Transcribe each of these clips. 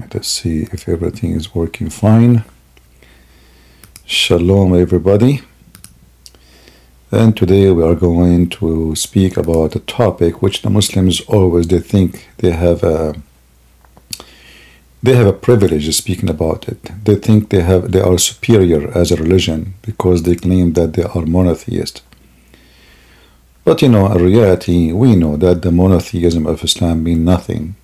Let us see if everything is working fine. Shalom everybody, and today we are going to speak about a topic which the Muslims always, they think they have a privilege speaking about it. They think they are superior as a religion because they claim that they are monotheist. But you know, in reality, we know that the monotheism of Islam means nothing.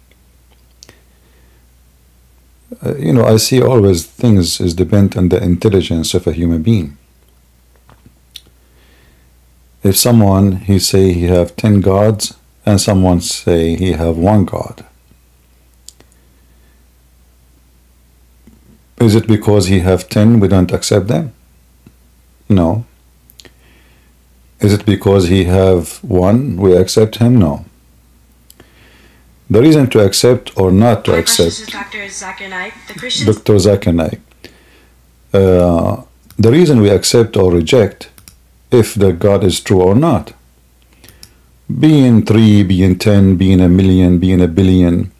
You know, I see always things is depend on the intelligence of a human being. If someone, he say he have 10 gods, and someone say he have one god. Is it because he have 10, we don't accept them? No. Is it because he have one, we accept him? No. The reason to accept or not to accept. Dr. Zakir Naik. Dr. Zakir Naik. The reason we accept or reject if the God is true or not. Being 3, being 10, being a million, being a billion.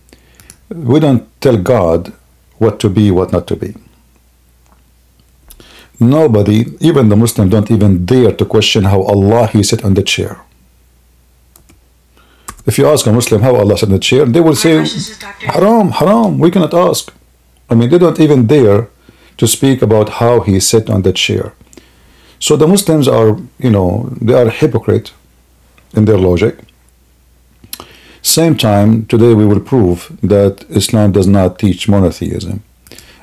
We don't tell God what to be, what not to be. Nobody, even the Muslim, don't even dare to question how Allah, he sit on the chair. If you ask a Muslim how Allah sat in the chair, they will say, haram, haram, we cannot ask. I mean, they don't even dare to speak about how he sat on the chair. So the Muslims are, you know, they are hypocrite in their logic. Same time, today we will prove that Islam does not teach monotheism.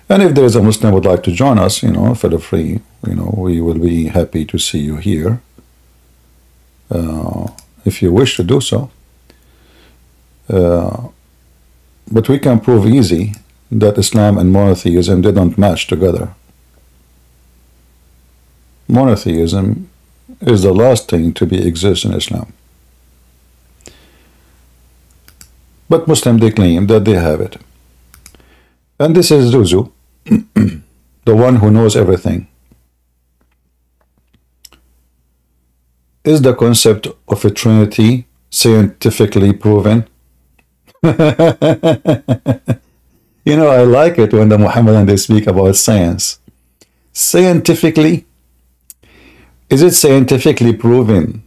And if there is a Muslim who would like to join us, you know, feel free, you know, we will be happy to see you here. If you wish to do so. But we can prove easy that Islam and monotheism, they don't match together. Monotheism is the last thing to be exist in Islam. But Muslims, they claim that they have it. And this is Zuzu, the one who knows everything. Is the concept of a Trinity scientifically proven? You know, I like it when the Muhammadan, they speak about science. Scientifically? Is it scientifically proven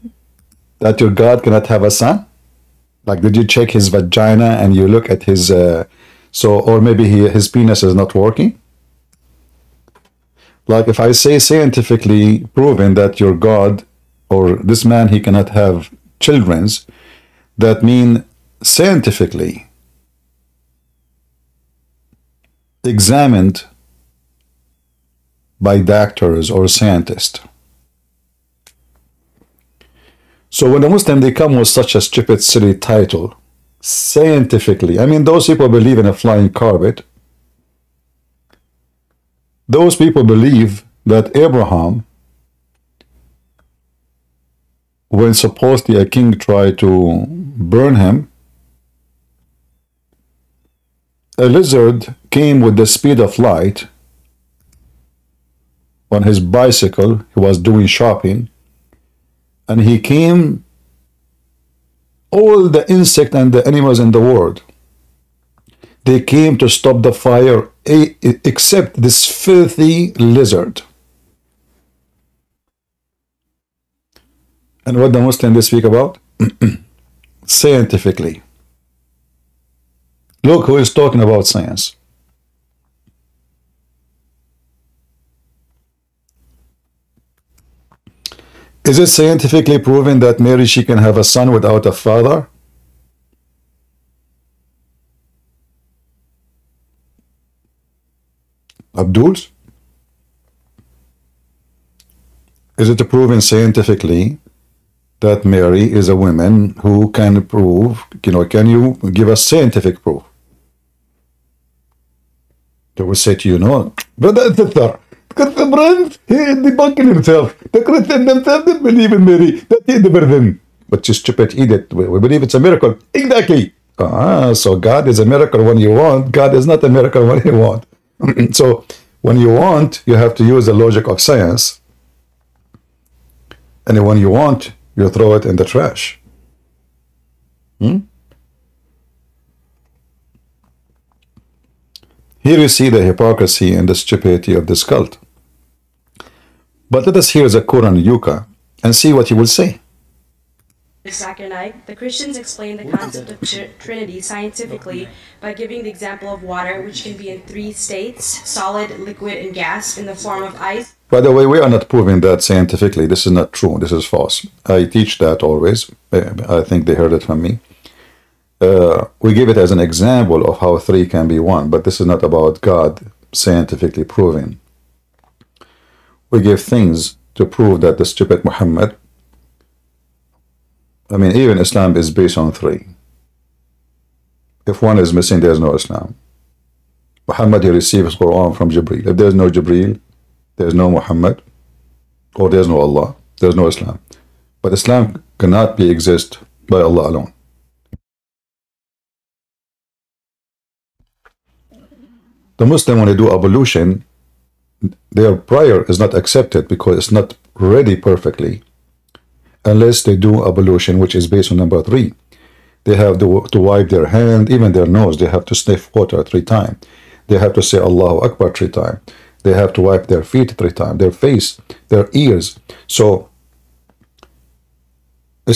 that your God cannot have a son? Like, did you check his vagina and you look at his, or maybe his penis is not working? Like, if I say scientifically proven that your God or this man, he cannot have children's, that means scientifically examined by doctors or scientists. So when the Muslim, they come with such a stupid, silly title, scientifically, I mean, those people believe in a flying carpet. Those people believe that Abraham, when supposedly a king tried to burn him, a lizard came with the speed of light on his bicycle. He was doing shopping, and he came all the insect and the animals in the world. They came to stop the fire except this filthy lizard. And what the Muslims, they speak about? Scientifically. Look who is talking about science. Is it scientifically proven that Mary, she can have a son without a father? Abdul's? Is it proven scientifically that Mary is a woman who can prove, you know, can you give us scientific proof? They will say to you, no, brother, Christian Prince, he is debunking himself. The Christians themselves didn't believe in Mary. That is the burden. But you stupid idiot, we believe it's a miracle. Exactly. So God is a miracle when you want. God is not a miracle when you want. So when you want, you have to use the logic of science. And when you want, you throw it in the trash. Here you see the hypocrisy and the stupidity of this cult. But let us hear Zakir Naik and see what he will say. Zakir Naik, the Christians explain the concept of Trinity scientifically by giving the example of water, which can be in three states: solid, liquid, and gas, in the form of ice. By the way, we are not proving that scientifically. This is not true. This is false. I teach that always. I think they heard it from me. We give it as an example of how three can be one, but this is not about God scientifically proving. We give things to prove that the stupid Muhammad, I mean, even Islam is based on three. If one is missing, there is no Islam. Muhammad, he receives Quran from Jibreel. If there is no Jibreel, there is no Muhammad, or there is no Allah, there is no Islam. But Islam cannot be exist by Allah alone. The Muslim, when they do ablution, their prayer is not accepted because it's not ready perfectly. Unless they do ablution, which is based on number three, they have to wipe their hand, even their nose. They have to sniff water 3 times. They have to say Allahu Akbar 3 times. They have to wipe their feet 3 times, their face, their ears. So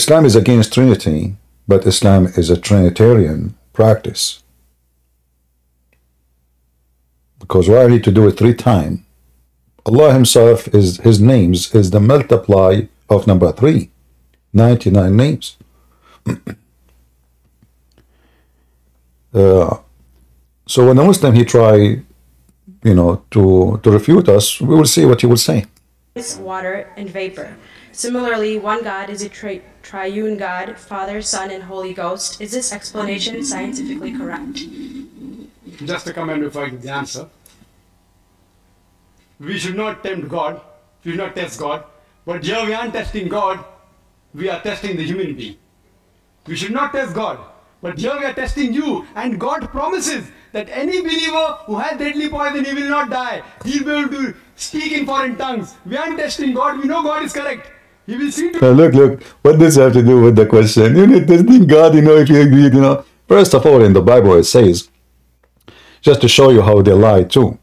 Islam is against Trinity, but Islam is a Trinitarian practice. Because why I need to do it 3 times? Allah himself, is his names is the multiply of number 3. 99 names. So when a Muslim, he try, you know, to refute us, we will see what he will say. It's water and vapor. Similarly, one God is a triune God, Father, Son, and Holy Ghost. Is this explanation scientifically correct? Just a comment before I give the answer. We should not tempt God. We should not test God. But here we aren't testing God. We are testing the human being. We should not test God, but here we are testing you, and God promises that any believer who has deadly poison, he will not die. He will be able to speak in foreign tongues. We aren't testing God. We know God is correct. He will see. Look, look. What does this have to do with the question? You need testing God. You know, if you agree, you know. First of all, in the Bible it says, just to show you how they lie too.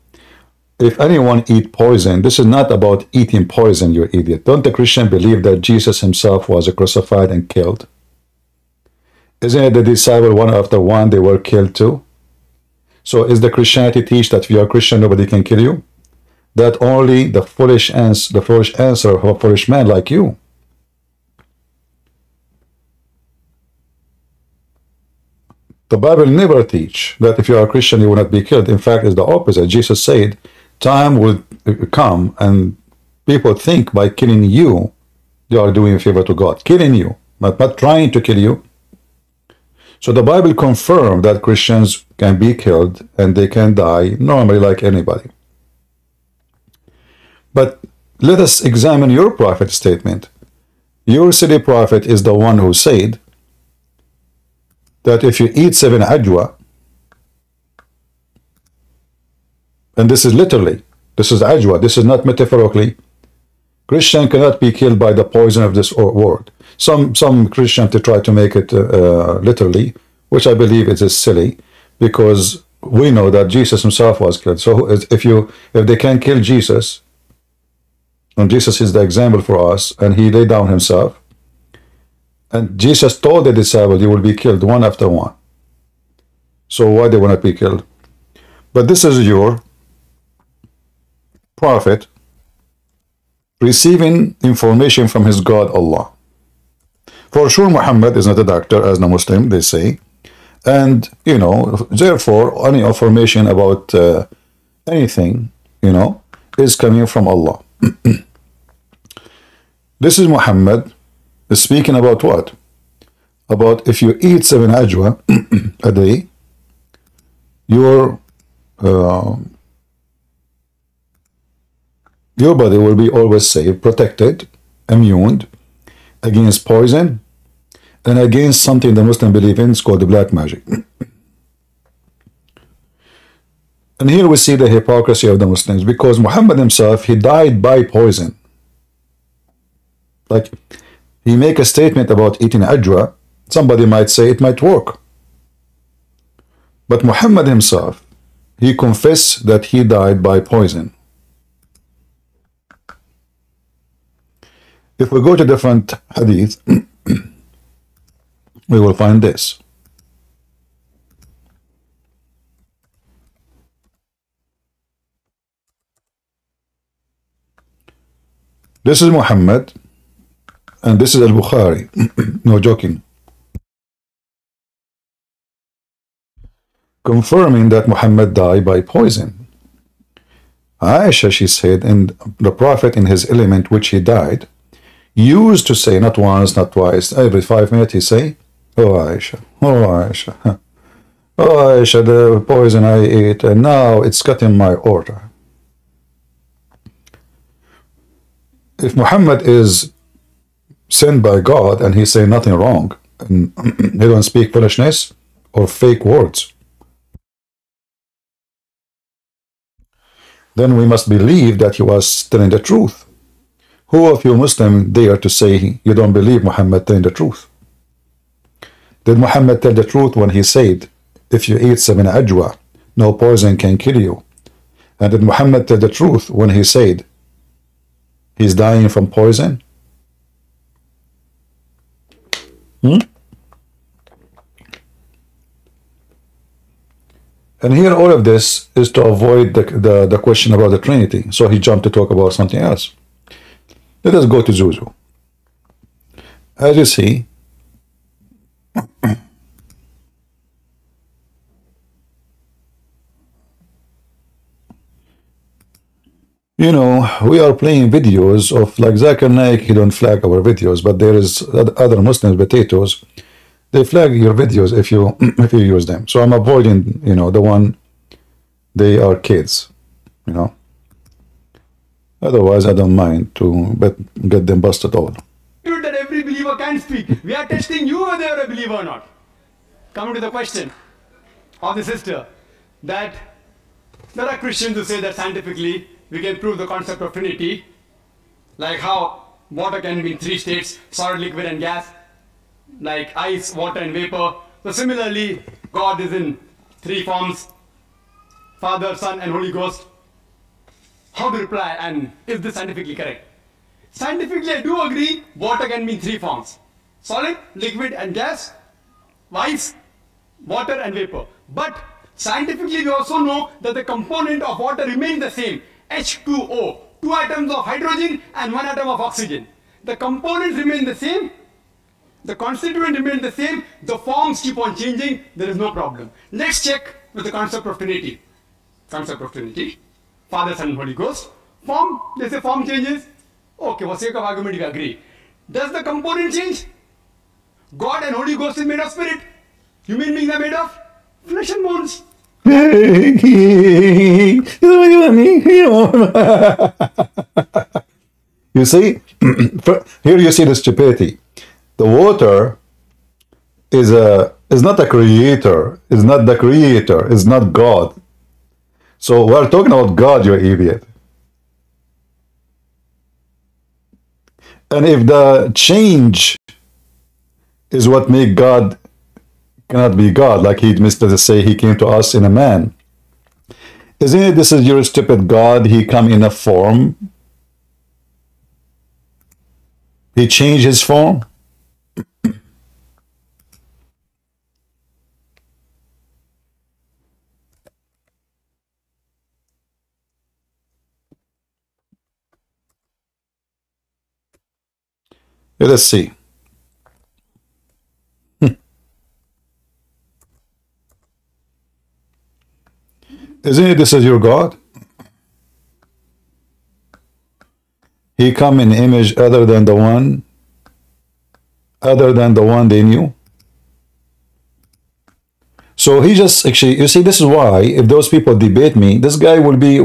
If anyone eat poison, this is not about eating poison, you idiot. Don't the Christian believe that Jesus himself was crucified and killed? Isn't it the disciple one after one they were killed too? So is the Christianity teach that if you are Christian, nobody can kill you? That only the foolish answer of a foolish man like you. The Bible never teach that if you are a Christian, you will not be killed. In fact, it's the opposite. Jesus said, time will come and people think by killing you, they are doing a favor to God. Killing you, not trying to kill you. So the Bible confirmed that Christians can be killed and they can die normally like anybody. But let us examine your prophet statement. Your city prophet is the one who said that if you eat 7 ajwa, and this is literally, this is ajwa, this is not metaphorically, Christian cannot be killed by the poison of this word. Some Christian to try to make it literally, which I believe is silly, because we know that Jesus himself was killed. So if they can kill Jesus, and Jesus is the example for us, and he laid down himself, and Jesus told the disciples, you will be killed one after one. So why they will not be killed? But this is your prophet receiving information from his God, Allah. For sure, Muhammad is not a doctor, as the Muslim, they say. And, you know, therefore, any information about anything, you know, is coming from Allah. This is Muhammad. Speaking about what? About if you eat 7 ajwa a day, your body will be always safe, protected, immune against poison and against something the Muslim believe in. It's called the black magic. And here we see the hypocrisy of the Muslims, because Muhammad himself, he died by poison. Like, he make a statement about eating ajwa, somebody might say it might work. But Muhammad himself, he confessed that he died by poison. If we go to different hadith, we will find this. This is Muhammad, and this is Al-Bukhari. No joking. Confirming that Muhammad died by poison. Aisha, she said, and the Prophet in his element which he died, used to say, not once, not twice, every 5 minutes he say, "Oh Aisha, oh Aisha, oh Aisha, the poison I ate, and now it's cutting my order." If Muhammad is sent by God and he say nothing wrong, and he don't speak foolishness or fake words, then we must believe that he was telling the truth. Who of you Muslims dare to say you don't believe Muhammad telling the truth? Did Muhammad tell the truth when he said, if you eat 7 ajwa, no poison can kill you? And did Muhammad tell the truth when he said he's dying from poison? And here all of this is to avoid the question about the Trinity. So he jumped to talk about something else. Let us go to Zuzu. As you see, you know, we are playing videos of like Zakir Naik. He don't flag our videos, but there is other Muslim potatoes. They flag your videos if you use them. So I'm avoiding, you know, the one they are kids, you know. Otherwise, I don't mind to get them busted all. That every believer can speak. We are testing you whether you're a believer or not. Coming to the question of the sister, that there are Christians who say that scientifically we can prove the concept of Trinity, like how water can be in 3 states, solid, liquid, and gas, like ice, water, and vapor. So similarly, God is in 3 forms, Father, Son, and Holy Ghost. How to reply, and is this scientifically correct? Scientifically, I do agree, water can be in 3 forms, solid, liquid, and gas, ice, water, and vapor. But scientifically, we also know that the component of water remains the same. H2O, 2 atoms of hydrogen and 1 atom of oxygen. The components remain the same, the constituent remains the same, the forms keep on changing, there is no problem. Let's check with the concept of Trinity. Concept of Trinity, Father, Son, Holy Ghost. Form, they say form changes. Okay, for sake of argument we agree. Does the component change? God and Holy Ghost is made of spirit. Human beings are made of flesh and bones. You see, here you see the stupidity. The water is not a creator, is not the creator, is not God. So we're talking about God, you idiot. And if the change is what makes God cannot be God, like he missed to say he came to us in a man. Isn't it, this is your stupid God, he come in a form? He changed his form? Let us see. Isn't it, this is your God? He come in image other than the one they knew. So he just actually, you see, this is why if those people debate me, this guy will be,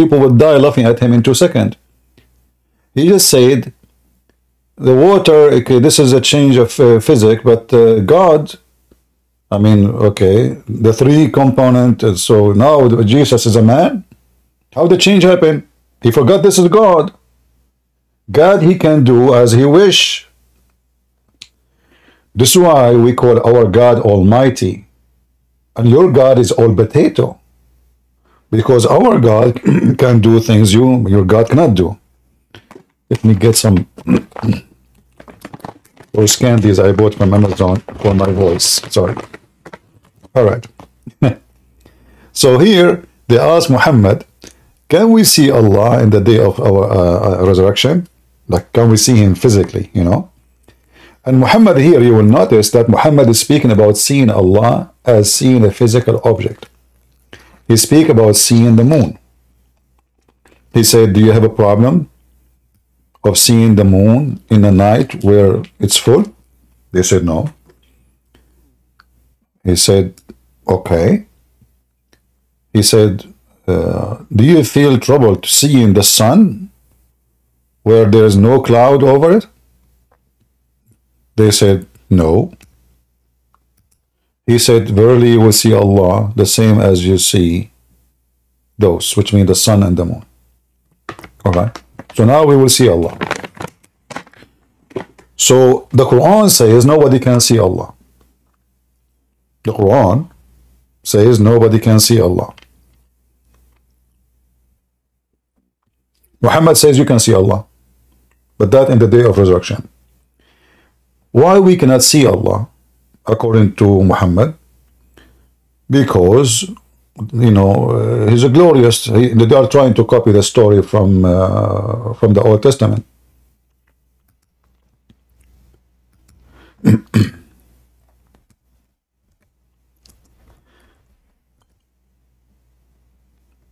people will die laughing at him in 2 seconds. He just said, the water, okay, this is a change of physics, but God, I mean, okay, the 3 components, so now Jesus is a man? How the change happened? He forgot this is God. God, he can do as he wish. This is why we call our God Almighty. And your God is all potato. because our God can do things your God cannot do. Let me get some those candies I bought from Amazon for my voice. Sorry. All right. So here they asked Muhammad, can we see Allah in the day of our resurrection? Like, can we see him physically, you know? And Muhammad here, you will notice that Muhammad is speaking about seeing Allah as seeing a physical object. He speaks about seeing the moon. He said, do you have a problem of seeing the moon in the night where it's full? They said, no. He said, okay. He said, do you feel troubled seeing the sun where there is no cloud over it? They said, no. He said, verily you will see Allah the same as you see those, which mean the sun and the moon. All right. So now we will see Allah. So the Quran says nobody can see Allah. The Quran says nobody can see Allah. Muhammad says you can see Allah, but that in the day of resurrection. Why we cannot see Allah, according to Muhammad? Because, you know, he's a glorious. They are trying to copy the story from the Old Testament.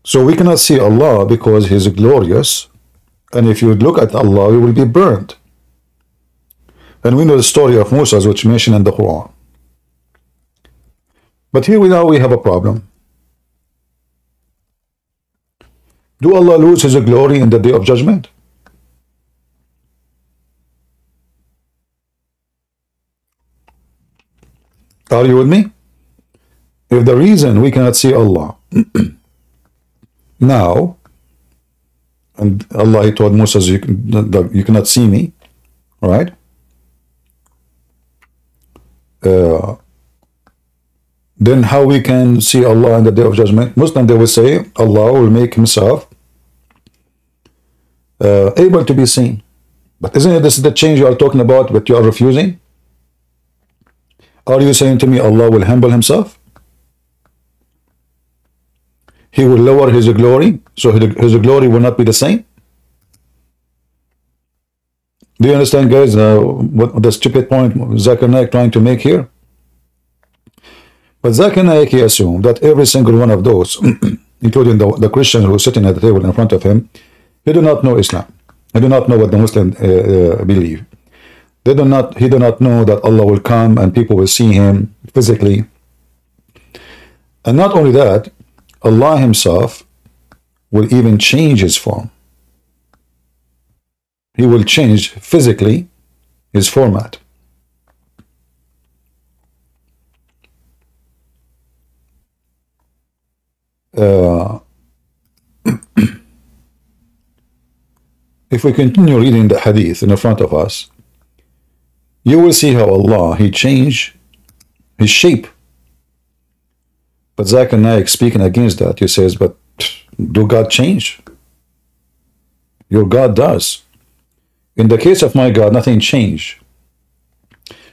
So we cannot see Allah because he's glorious, and if you look at Allah, you will be burned. And we know the story of Musa, which mentioned in the Quran. But here we now we have a problem. Do Allah lose his glory in the day of judgment? Are you with me? If the reason we cannot see Allah now, and Allah told Musa, you cannot see me, right? Then how we can see Allah in the day of judgment? Muslim, they will say Allah will make himself able to be seen. But isn't it this the change you are talking about, but you are refusing? Are you saying to me Allah will humble himself? He will lower his glory, so his glory will not be the same? Do you understand, guys, what the stupid point Zakir Naik trying to make here? But Zakir Naik, he assumed that every single one of those, including the Christian who is sitting at the table in front of him, he do not know Islam. He do not know what the Muslims believe. They do not. He do not know that Allah will come and people will see him physically. And not only that, Allah himself will even change his form. He will change physically his format. If we continue reading the hadith in front of us, you will see how Allah, he changed his shape. But Zakir Naik speaking against that, he says, but do God change? Your God does. In the case of my God, nothing changed.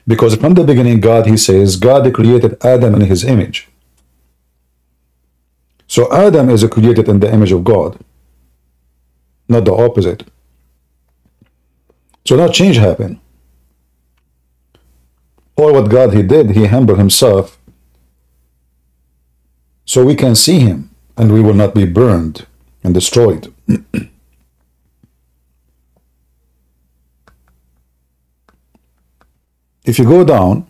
Because from the beginning, God, he says, God created Adam in his image. So Adam is created in the image of God, not the opposite. So no change happened. Or what God, he did, he humbled himself so we can see him and we will not be burned and destroyed. If you go down,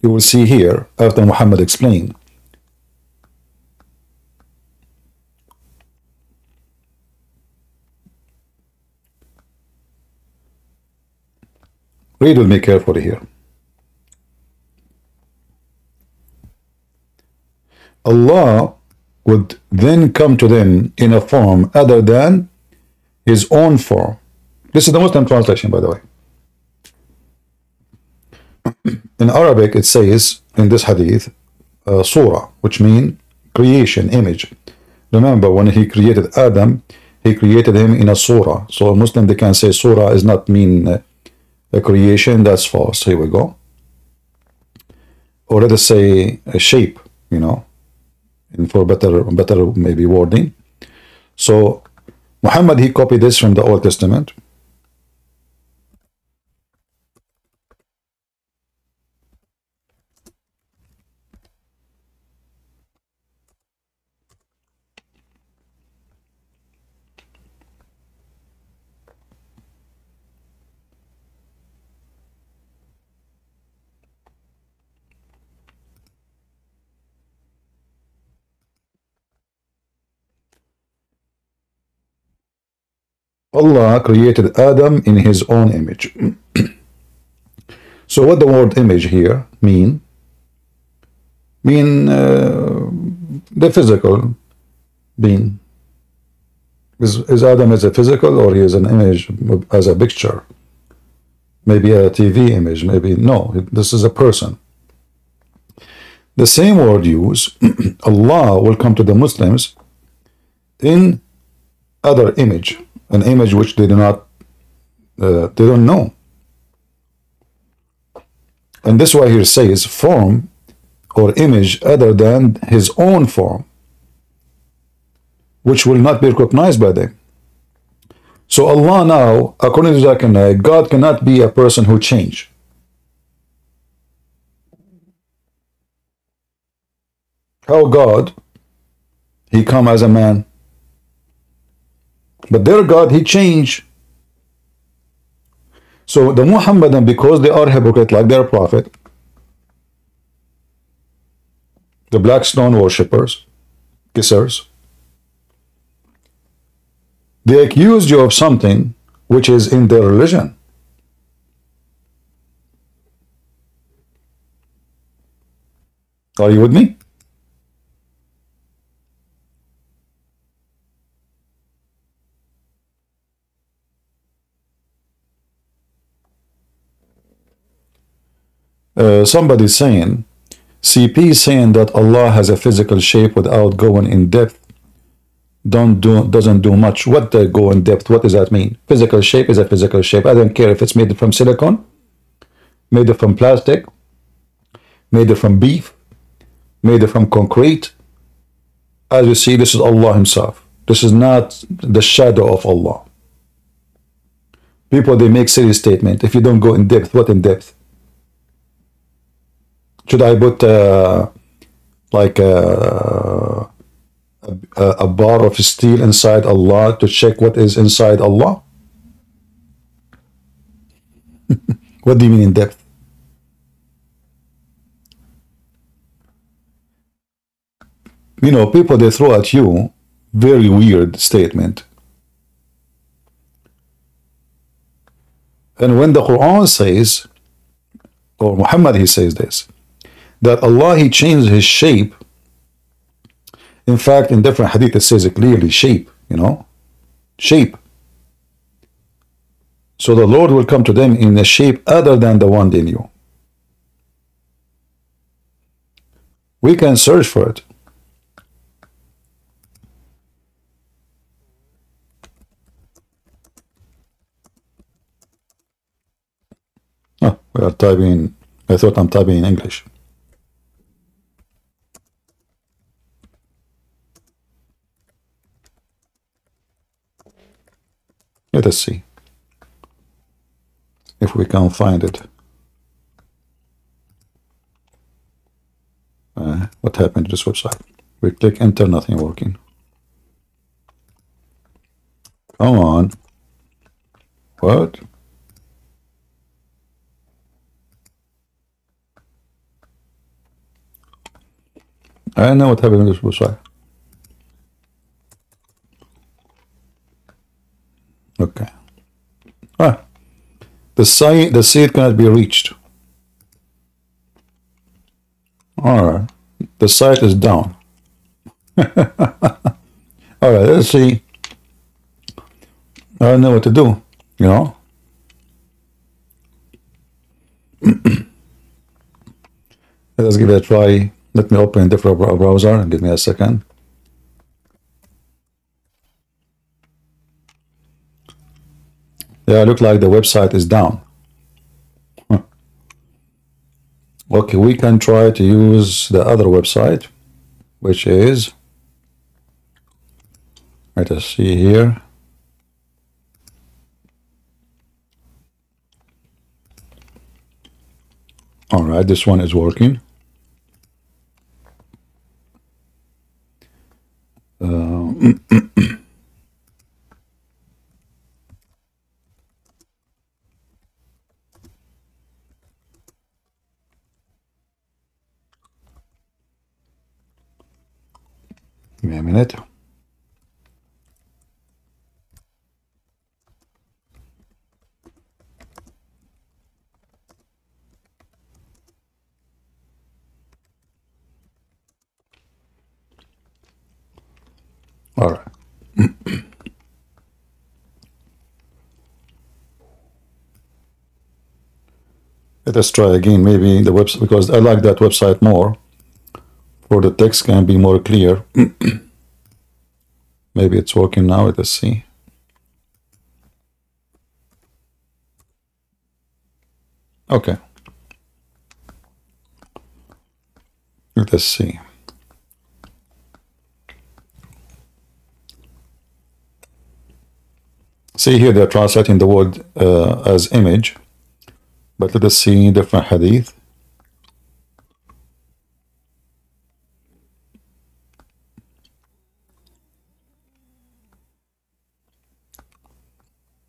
you will see here, after Muhammad explained, read with me carefully here. Allah would then come to them in a form other than his own form. This is the Muslim translation, by the way. In Arabic, it says in this hadith, surah, which means creation, image. Remember, when he created Adam, he created him in a surah. So a Muslim, they can say surah is not mean a creation. That's false. Here we go. Or let us say a shape, you know, and for better maybe wording. So Muhammad, he copied this from the Old Testament. Allah created Adam in his own image. So what the word image here mean? Mean the physical being. Is Adam as a physical, or he is an image as a picture? Maybe a TV image, maybe no. This is a person. The same word used, Allah will come to the Muslims in other image. An image which they do not, they don't know. And this why here says form or image other than his own form, which will not be recognized by them. So Allah now, according to Zakir Naik, God cannot be a person who change. How God, he come as a man? But their God, he changed. So the Muhammadan, because they are hypocrite like their prophet, the black stone worshippers, kissers, they accused you of something which is in their religion. Are you with me? Somebody's saying, CP saying that Allah has a physical shape without going in depth doesn't do much. What they go in depth? What does that mean? Physical shape is a physical shape. I don't care if it's made from silicone, made from plastic, made from beef, made from concrete. As you see, this is Allah himself. This is not the shadow of Allah. People, they make serious statement. If you don't go in depth, what in depth? Should I put like a bar of steel inside Allah to check what is inside Allah? What do you mean in depth? You know, people, they throw at you very weird statement. And when the Quran says, or Muhammad, he says this, that Allah, he changed his shape. In fact, in different hadith, it says it clearly, shape, you know, shape. So the Lord will come to them in a shape other than the one they knew. We can search for it. Oh, we are typing. I thought I'm typing in English. Let us see if we can find it. What happened to this website? We click enter, nothing working. Come on. What? I don't know what happened to this website. Okay. Ah, the seed cannot be reached. Alright. The site is down. Alright, let's see. I don't know what to do, you know. Let's give it a try. Let me open a different browser and give me a second. Yeah, look like the website is down. Huh. Okay, we can try to use the other website, which is, let us see here. All right, this one is working. Give me a minute. All right. Let us try again. Maybe the website, because I like that website more, for the text can be more clear. Maybe it's working now. Let us see. Okay. Let us see. See here, they're translating the word as image, but let us see different hadith.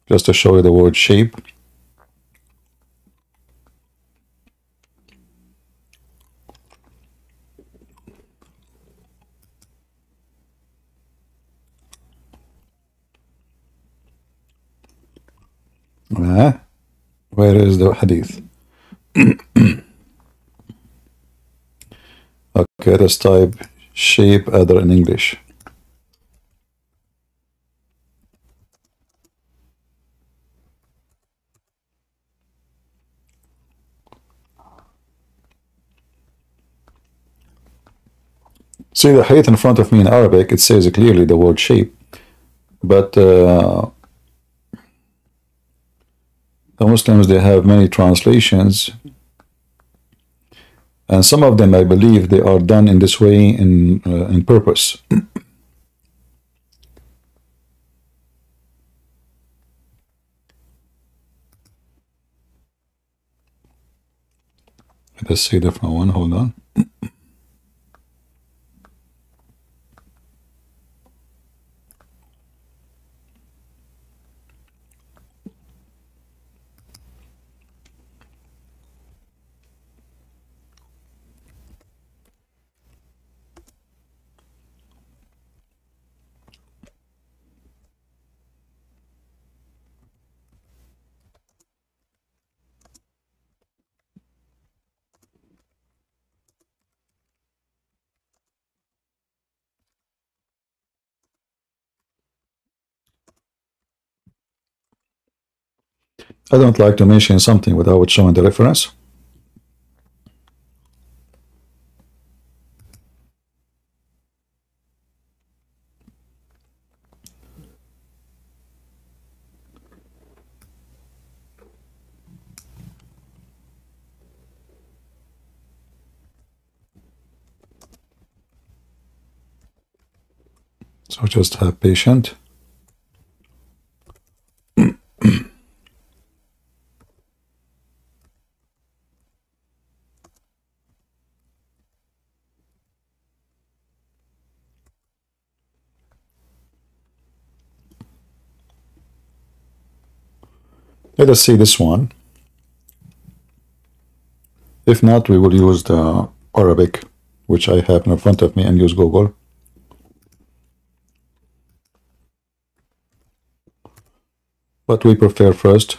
Just to show you the word shape. Where is the hadith? Okay, let's type shape other in English. See the hadith in front of me in Arabic, it says clearly the word shape, but the Muslims, they have many translations, and some of them, I believe, they are done in this way in purpose. Let us see a different one. Hold on. I don't like to mention something without showing the reference. So just have patience. Let us see this one. If not, we will use the Arabic, which I have in front of me, and use Google. But we prefer first.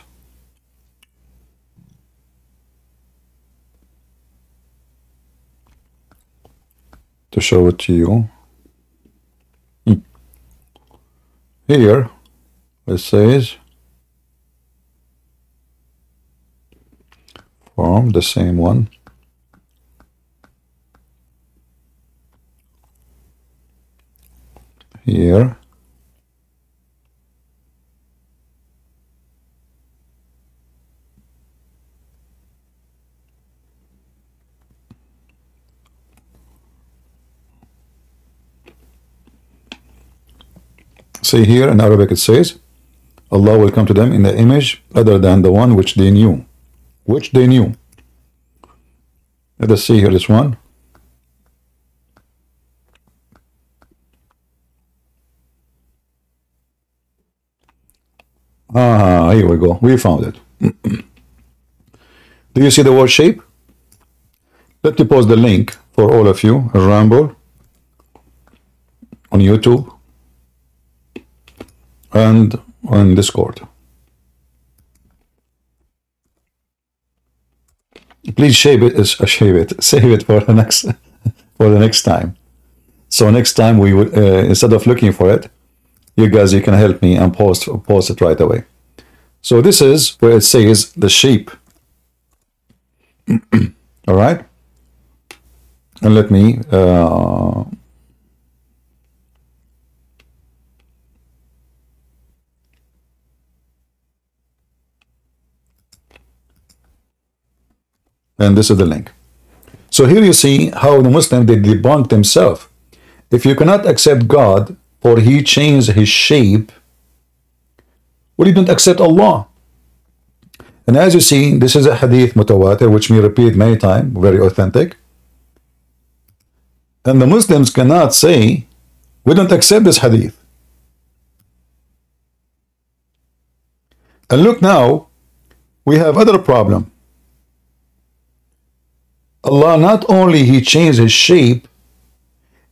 To show it to you. Here, it says, from the same one. Here. See here in Arabic it says, Allah will come to them in the image other than the one which they knew. Which they knew. Let us see here this one. Ah, here we go. We found it. Do you see the word shape? Let me post the link for all of you, Ramble, on YouTube and on Discord. Please save it for the next time. So next time we will, instead of looking for it, you guys, you can help me and post it right away. So this is where it says the sheep. All right, and let me and this is the link. So here you see how the Muslim, they debunk themselves. If you cannot accept God for he changed his shape, well, you don't accept Allah. And as you see, this is a hadith mutawatir, which we repeat many times, very authentic. And the Muslims cannot say, we don't accept this hadith. And look now, we have other problem. Allah, not only he changed his shape,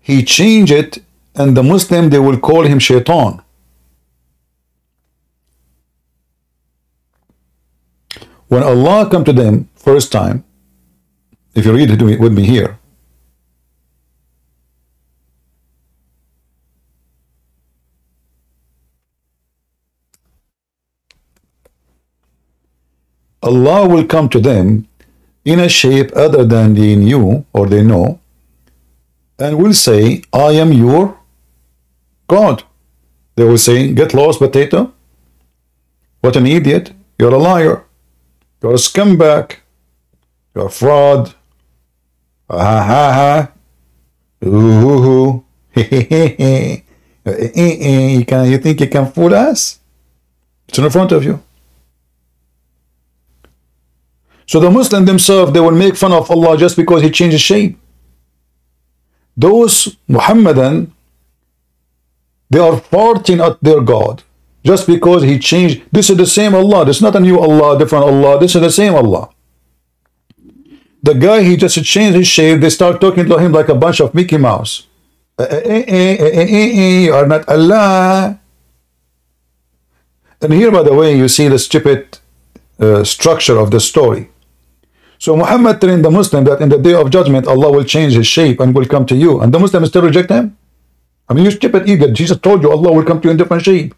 he changed it, and the Muslim, they will call him shaitan. When Allah come to them first time, if you read it with me here, Allah will come to them in a shape other than they knew or they know, and will say, I am your God. They will say, get lost, potato. What an idiot. You're a liar. You're a scumbag. You're a fraud. Ha ha ha. Ooh, you think you can fool us? It's in front of you. So the Muslims themselves, they will make fun of Allah just because he changed his shape. Those Muhammadan, they are farting at their God just because he changed. This is the same Allah. This is not a new Allah, different Allah. This is the same Allah. The guy, he just changed his shape. They start talking to him like a bunch of Mickey Mouse. You are not Allah. And here, by the way, you see the stupid structure of the story. So Muhammad trained the Muslim that in the day of judgment, Allah will change his shape and will come to you. And the Muslims still reject him. I mean, you stupid idiot. Jesus told you Allah will come to you in different shape.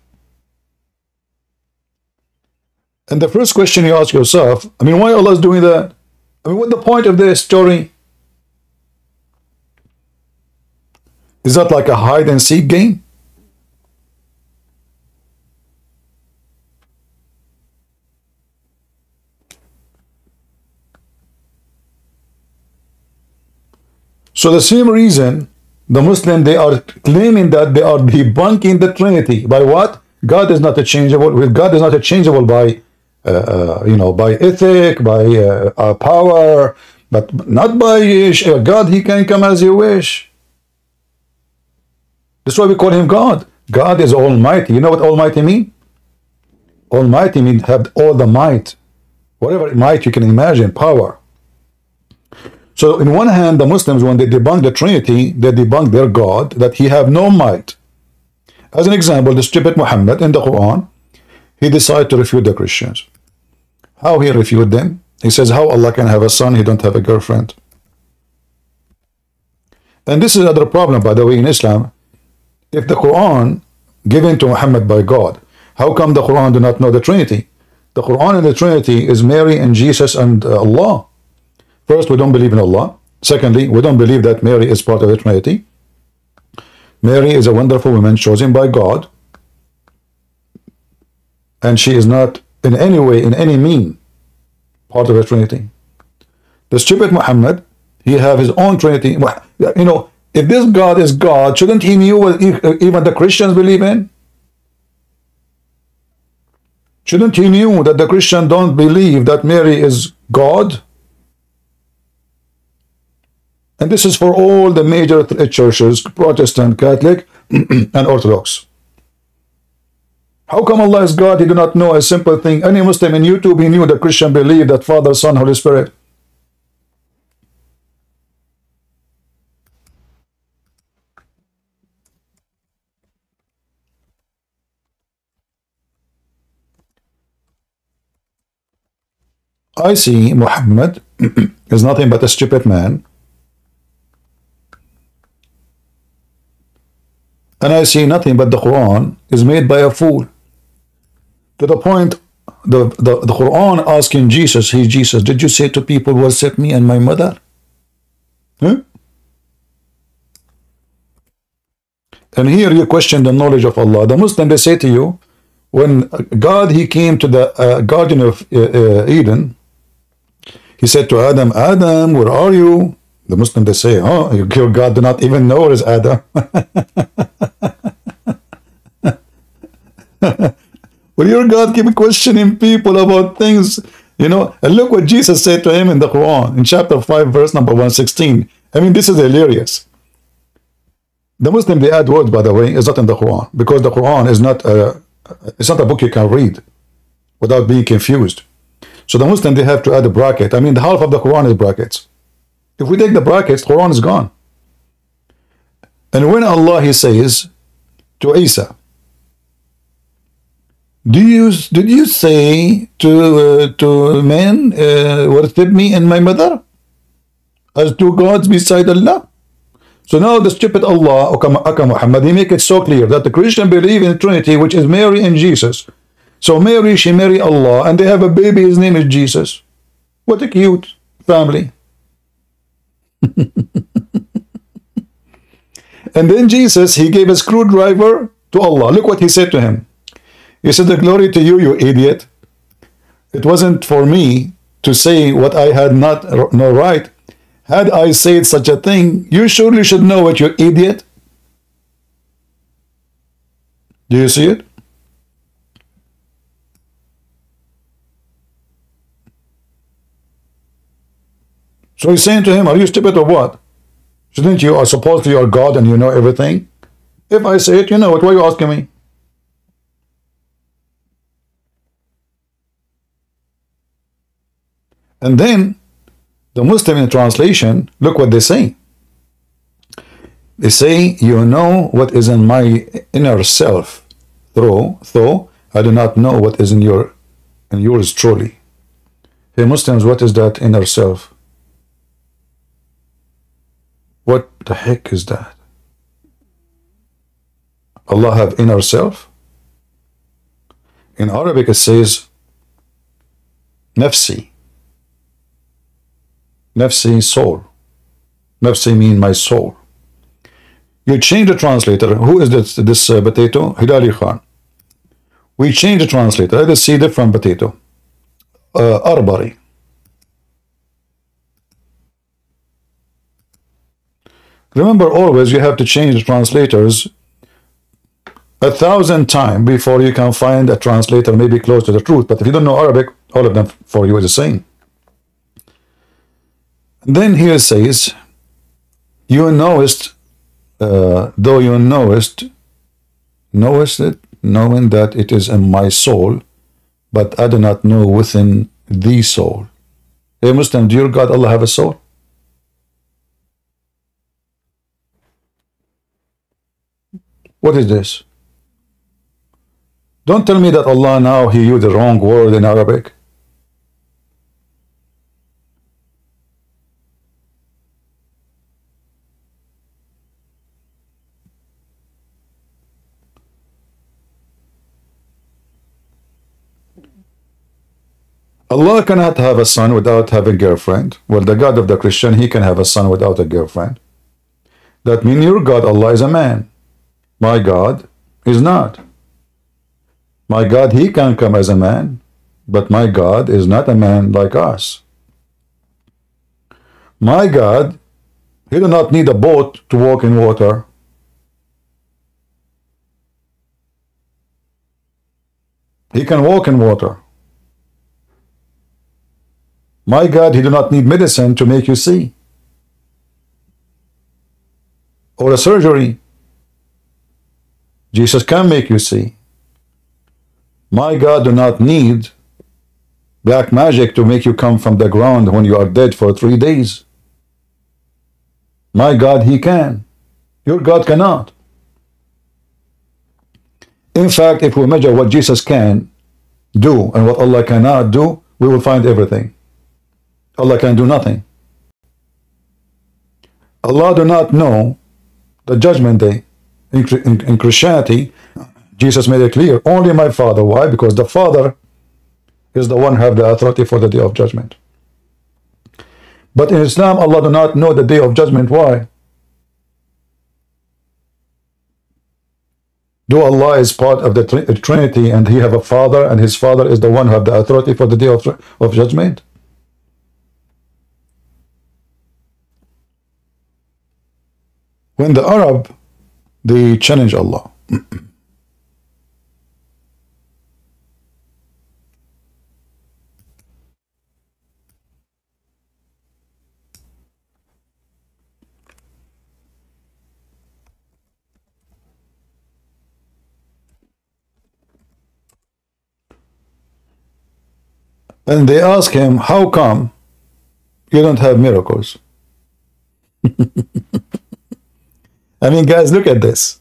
And the first question you ask yourself, I mean, why Allah is doing that? I mean, what's the point of this story? Is that like a hide and seek game? So the same reason the Muslim, they are claiming that they are debunking the Trinity by what? God is not a changeable. God is not a changeable by by ethic, by power, but not by God. He can come as you wish. That's why we call him God. God is Almighty. You know what Almighty mean? Almighty means have all the might, whatever might you can imagine, power. So in one hand, the Muslims, when they debunk the Trinity, they debunk their God, that he have no might. As an example, the stupid Muhammad in the Quran, he decided to refute the Christians. How he refuted them? He says, how Allah can have a son, he don't have a girlfriend. And this is another problem, by the way, in Islam. If the Quran given to Muhammad by God, how come the Quran do not know the Trinity? The Quran and the Trinity is Mary and Jesus and Allah. First, we don't believe in Allah. Secondly, we don't believe that Mary is part of the Trinity. Mary is a wonderful woman chosen by God, and she is not in any way, in any mean, part of the Trinity. The stupid Muhammad, he have his own Trinity. You know, if this God is God, shouldn't he knew what even the Christians believe in? Shouldn't he knew that the Christian don't believe that Mary is God? And this is for all the major churches, Protestant, Catholic, and Orthodox. How come Allah is God? He do not know a simple thing. Any Muslim in YouTube, he knew that Christian believed that Father, Son, Holy Spirit. I see Muhammad is nothing but a stupid man. And I see nothing but the Quran is made by a fool. To the point, the Quran asking Jesus, hey Jesus, did you say to people, worship me and my mother? Huh? And here you question the knowledge of Allah. The Muslim, they say to you, when God, he came to the Garden of Eden, he said to Adam, Adam, where are you? The Muslim, they say, oh, your God do not even know where is Adam. Will your God keep questioning people about things? You know, and look what Jesus said to him in the Quran, in chapter 5, verse number 116. I mean, this is hilarious. The Muslim, they add words, by the way, is not in the Quran, because the Quran is not a book you can read without being confused. So the Muslim, they have to add a bracket. I mean, the half of the Quran is brackets. If we take the brackets, Quran is gone. And when Allah, he says to Isa, did you say to men, worship me and my mother as two gods beside Allah? So now the stupid Allah, Aka Muhammad, he make it so clear that the Christian believe in Trinity, which is Mary and Jesus. So Mary, she married Allah, and they have a baby, his name is Jesus. What a cute family. And then Jesus, he gave a screwdriver to Allah. Look what he said to him. He said, the glory to you, you idiot. It wasn't for me to say what I had no right. Had I said such a thing, you surely should know it, you idiot. Do you see it? So he's saying to him, are you stupid or what? Shouldn't you are supposed to be your God and you know everything? If I say it, you know it. Why are you asking me? And then the Muslim in translation, look what they say. They say, you know what is in my inner self, though I do not know what is in yours truly. Hey Muslims, what is that inner self? What the heck is that? Allah have inner self? In Arabic it says nafsi. Nafsi, soul. Nafsi mean my soul. You change the translator. Who is this potato? Hilali Khan. We change the translator. Let us see different potato. Arbari. Remember, always you have to change the translators 1,000 times before you can find a translator maybe close to the truth. But if you don't know Arabic, all of them for you is the same. Then here it says, you knowest, though you knowest it, knowing that it is in my soul, but I do not know within the soul. Hey Muslim, do your God Allah have a soul? What is this? Don't tell me that Allah now he used the wrong word in Arabic. Allah cannot have a son without having a girlfriend. Well, the God of the Christian, he can have a son without a girlfriend. That means your God, Allah, is a man. My God is not. My God, he can come as a man, but my God is not a man like us. My God, he does not need a boat to walk in water. He can walk in water. My God, he do not need medicine to make you see, or a surgery. Jesus can make you see. My God do not need black magic to make you come from the ground when you are dead for 3 days. My God, he can. Your God cannot. In fact, if we measure what Jesus can do and what Allah cannot do, we will find everything. Allah can do nothing. Allah do not know the judgment day. In Christianity, Jesus made it clear, only my Father. Why? Because the Father is the one who has the authority for the day of judgment. But in Islam, Allah does not know the day of judgment. Why? Though Allah is part of the Trinity and he have a Father, and his Father is the one who has the authority for the day of judgment. When the Arab, they challenge Allah. And they ask him, how come you don't have miracles? I mean, guys, look at this.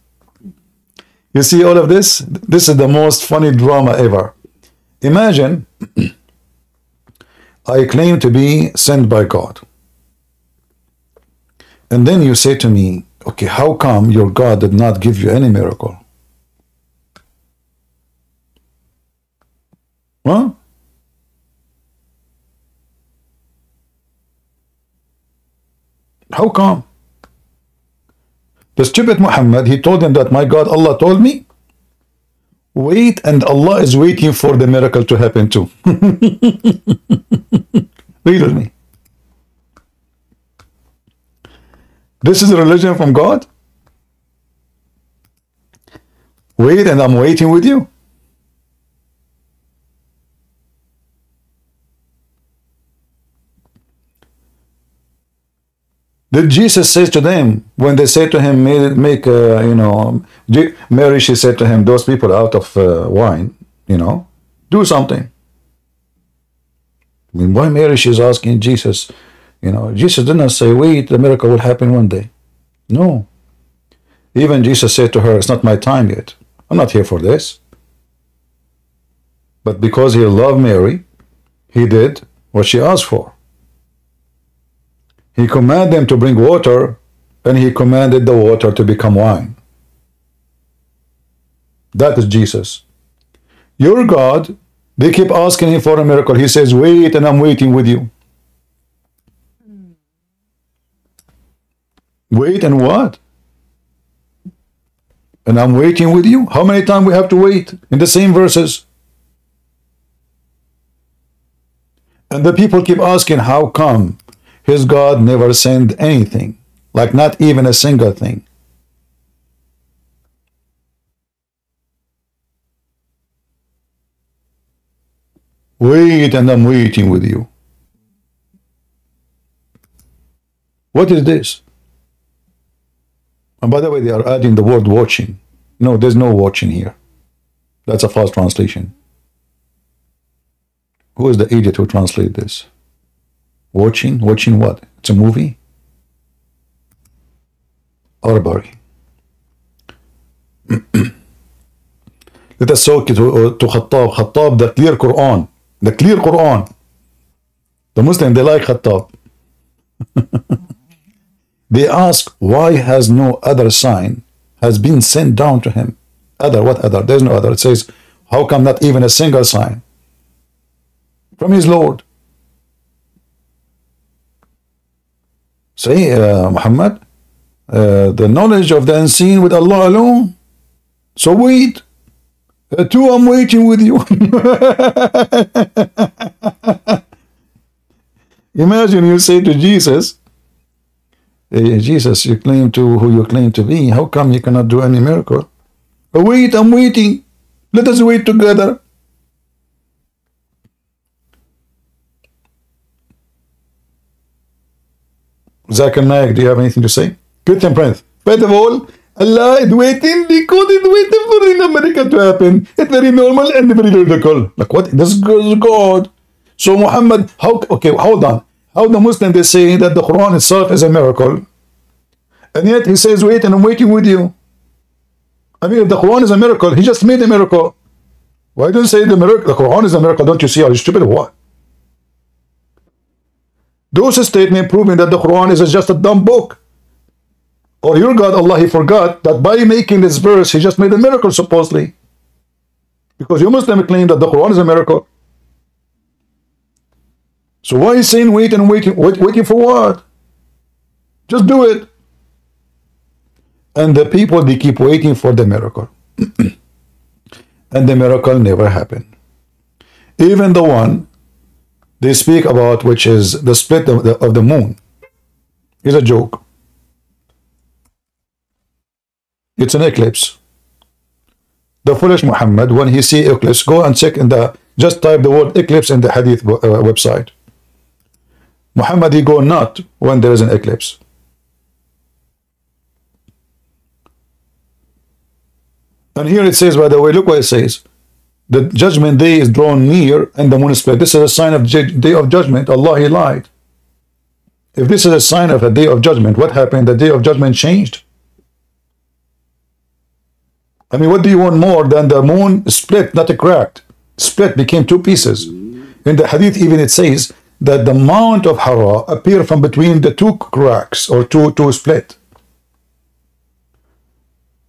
You see all of this? This is the most funny drama ever. Imagine, I claim to be sent by God. And then you say to me, okay, how come your God did not give you any miracle? Huh? How come? The stupid Muhammad, he told him that, my God, Allah told me, wait, and Allah is waiting for the miracle to happen too. Read with me. This is a religion from God? Wait, and I'm waiting with you? Did Jesus say to them, when they said to him, Mary, she said to him, those people out of wine, do something. I mean, why Mary, she's asking Jesus, Jesus did not say, wait, the miracle will happen one day. No. Even Jesus said to her, it's not my time yet. I'm not here for this. But because he loved Mary, he did what she asked for. He commanded them to bring water, and he commanded the water to become wine. That is Jesus. Your God, they keep asking him for a miracle. He says, wait, and I'm waiting with you. Wait and what? And I'm waiting with you? How many times we have to wait in the same verses? And the people keep asking, how come his God never sent anything, like not even a single thing? Wait, and I'm waiting with you. What is this? And by the way, they are adding the word watching. No, there's no watching here. That's a false translation. Who is the idiot who translated this? Watching? Watching what? It's a movie? Arbitrary. Let us soak it to Khattab. Khattab, the clear Quran. The clear Quran. The Muslims, they like Khattab. They ask, why has no other sign has been sent down to him? Other, what other? There's no other. It says, how come not even a single sign from his Lord? Say, Muhammad, the knowledge of the unseen with Allah alone. So wait. Too, I'm waiting with you. Imagine you say to Jesus, Jesus, you claim to who you claim to be. How come you cannot do any miracle? Wait, I'm waiting. Let us wait together. Zakir Naik, do you have anything to say? Christian Prince, first of all, Allah is waiting, the code is waiting for in America to happen. It's very normal and very logical. Like what? This is God. So Muhammad, how the Muslims they say that the Quran itself is a miracle, and yet he says, wait, and I'm waiting with you. I mean, if the Quran is a miracle, he just made a miracle. Why don't you say the miracle? The Quran is a miracle, don't you see? Are you stupid or what? Those statements proving that the Quran is just a dumb book. Or your God, Allah, he forgot that by making this verse, he just made a miracle, supposedly. Because you Muslims claim that the Quran is a miracle. So why is he saying wait and waiting? Waiting for what? Just do it. And the people, they keep waiting for the miracle. And the miracle never happened. Even the one they speak about, which is the split of the moon, is a joke. It's an eclipse. The foolish Muhammad, when he see eclipse, go and check in the, just type the word eclipse in the hadith website. Muhammad, he go not when there is an eclipse. And here it says, by the way, look what it says. The judgment day is drawn near and the moon is split. This is a sign of day of judgment. Allah, he lied. If this is a sign of a day of judgment, what happened? The day of judgment changed. I mean, what do you want more than the moon split, not a cracked? Split became two pieces. In the hadith, even it says that the Mount of Hira appeared from between the two cracks or two split.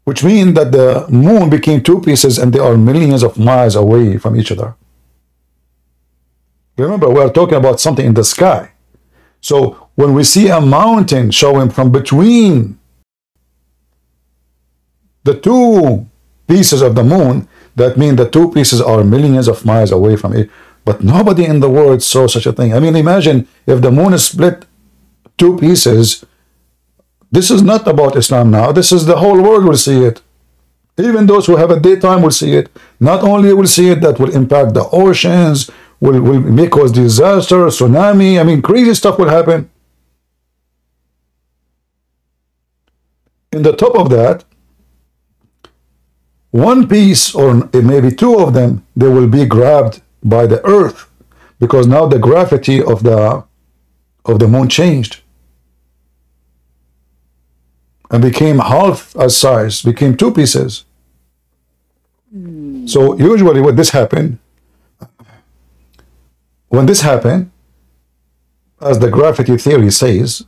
Which means that the moon became two pieces and they are millions of miles away from each other. Remember, we are talking about something in the sky. So when we see a mountain showing from between the two pieces of the moon, that means the two pieces are millions of miles away from it. But nobody in the world saw such a thing. I mean, imagine if the moon is split two pieces. This is not about Islam now. This is the whole world will see it. Even those who have a daytime will see it. Not only will see it, that will impact the oceans, will may cause disaster, tsunami. I mean, crazy stuff will happen. In the top of that, one piece, or maybe two of them, they will be grabbed by the earth, because now the gravity of the moon changed and became half as size, became two pieces. So usually when this happened, as the gravity theory says,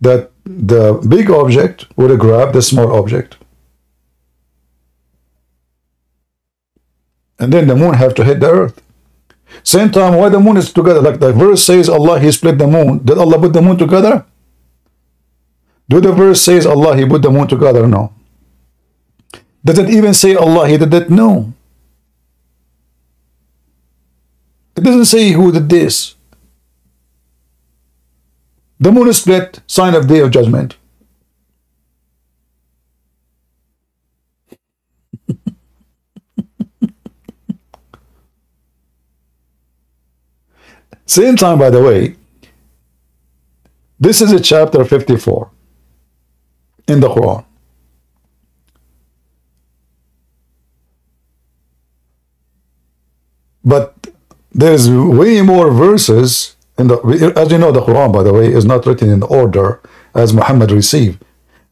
that the big object would grab the small object, and then the moon have to hit the earth. Same time, why the moon is together? Like the verse says, Allah, he split the moon. Did Allah put the moon together? Do the verse says Allah, he put the moon together? No. Does it even say Allah, he did that? No. It doesn't say who did this. The moon is split, sign of day of judgment. Same time, by the way, this is a chapter 54 in the Quran. But there's way more verses in the, as you know, the Quran, by the way, is not written in order as Muhammad received.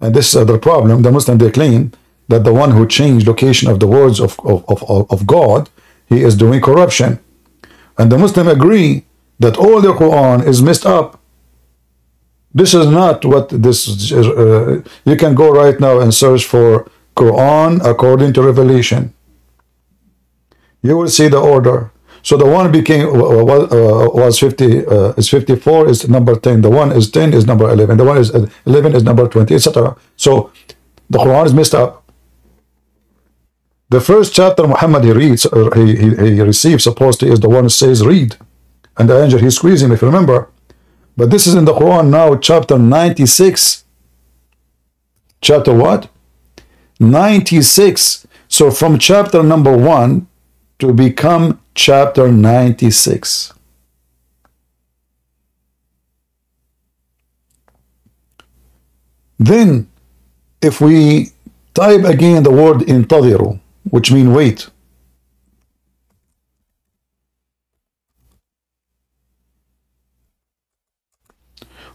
And this is the problem. The Muslims, they claim that the one who changed location of the words of God, he is doing corruption. And the Muslims agree that all the Quran is messed up. This is not what this you can go right now and search for Quran according to Revelation. You will see the order. So the one became was 50 is 54 is number 10. The one is 10 is number 11. The one is 11 is number 20, etc. So the Quran is messed up. The first chapter Muhammad he receives supposedly is the one that says read, and the angel he squeezes him, if you remember. But this is in the Quran now, chapter 96. Chapter what? 96. So from chapter number 1 to become chapter 96. Then if we type again the word intadiru, which means wait,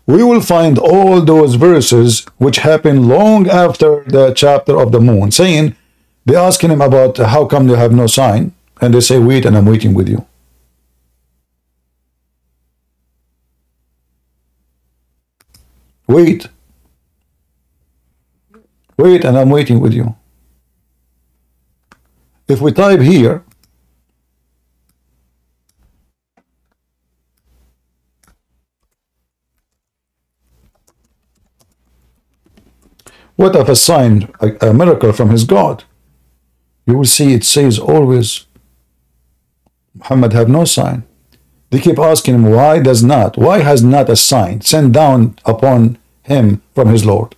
we will find all those verses which happen long after the chapter of the moon, saying, they asking him about how come you have no sign, and they say, wait, and I'm waiting with you. Wait. Wait, and I'm waiting with you. If we type here, what if a sign, a miracle from his God? You will see it says always, Muhammad have no sign. They keep asking him, why does not? Why has not a sign sent down upon him from his Lord?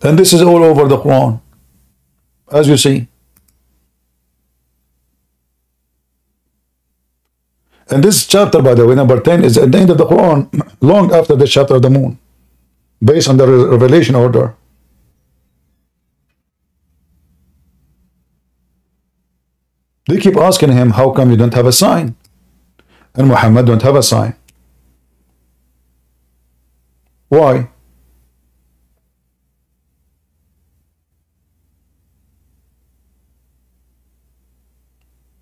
And this is all over the Quran, as you see. And this chapter, by the way, number 10, is at the end of the Quran, long after the chapter of the moon, based on the revelation order. They keep asking him, how come you don't have a sign? And Muhammad don't have a sign. Why?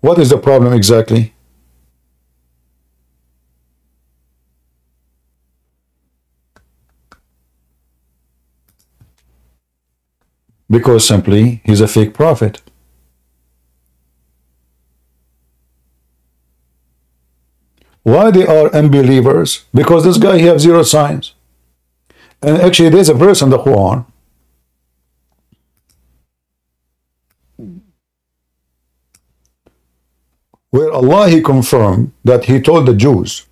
What is the problem exactly? Because simply he's a fake prophet. Why they are unbelievers? Because this guy, he has zero signs. And actually there's a verse in the Quran. Where Allah, he confirmed that he told the Jews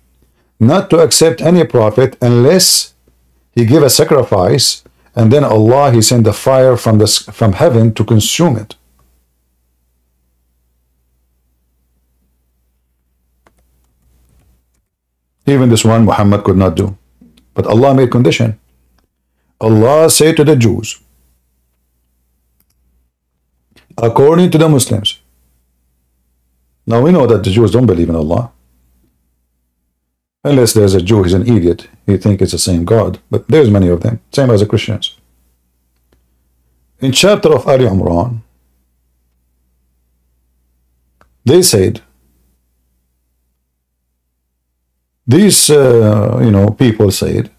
not to accept any prophet unless he give a sacrifice. And then Allah, he sent the fire from heaven to consume it. Even this one Muhammad could not do. But Allah made condition. Allah said to the Jews, according to the Muslims. Now we know that the Jews don't believe in Allah. Unless there's a Jew, he's an idiot. He thinks it's the same God. But there's many of them. Same as the Christians. In chapter of Ali Imran, they said, these, people said,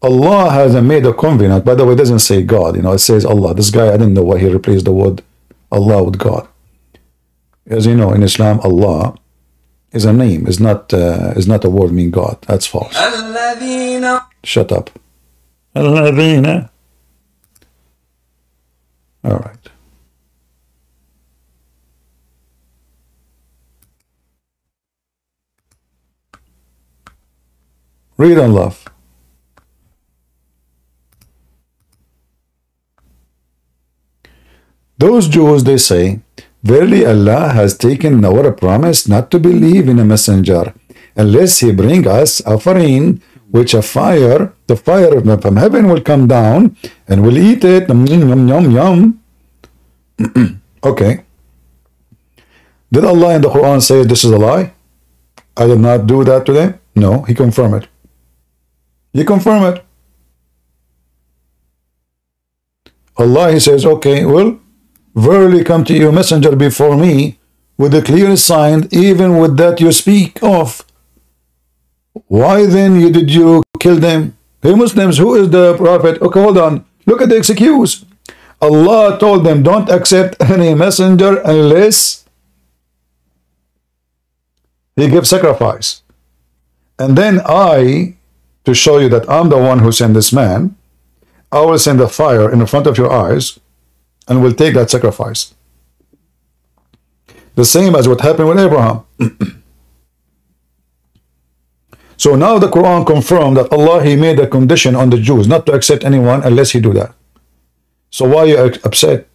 Allah has made a covenant. By the way, it doesn't say God. It says Allah. This guy, I didn't know why he replaced the word Allah with God. As you know, in Islam, Allah is a name, is not a word mean God. That's false. Al-ladhina. Shut up. Al-ladhina. All right. Read and love. Those Jews, they say, verily Allah has taken our promise not to believe in a messenger unless he bring us offering which a fire, the fire from heaven will come down and will eat it. Yum, yum, yum. Okay. Did Allah in the Quran say this is a lie? I did not do that to them? No, he confirmed it. He confirmed it. Allah, he says, okay, well, verily come to you, messenger, before me with a clear sign, even with that you speak of. Why then did you kill them? Hey Muslims, who is the prophet? Okay, hold on. Look at the excuse. Allah told them, don't accept any messenger unless he gives sacrifice. And then I, to show you that I'm the one who sent this man, I will send a fire in front of your eyes, and will take that sacrifice. The same as what happened with Abraham. So now the Quran confirmed that Allah, he made a condition on the Jews not to accept anyone unless he do that. So why are you upset?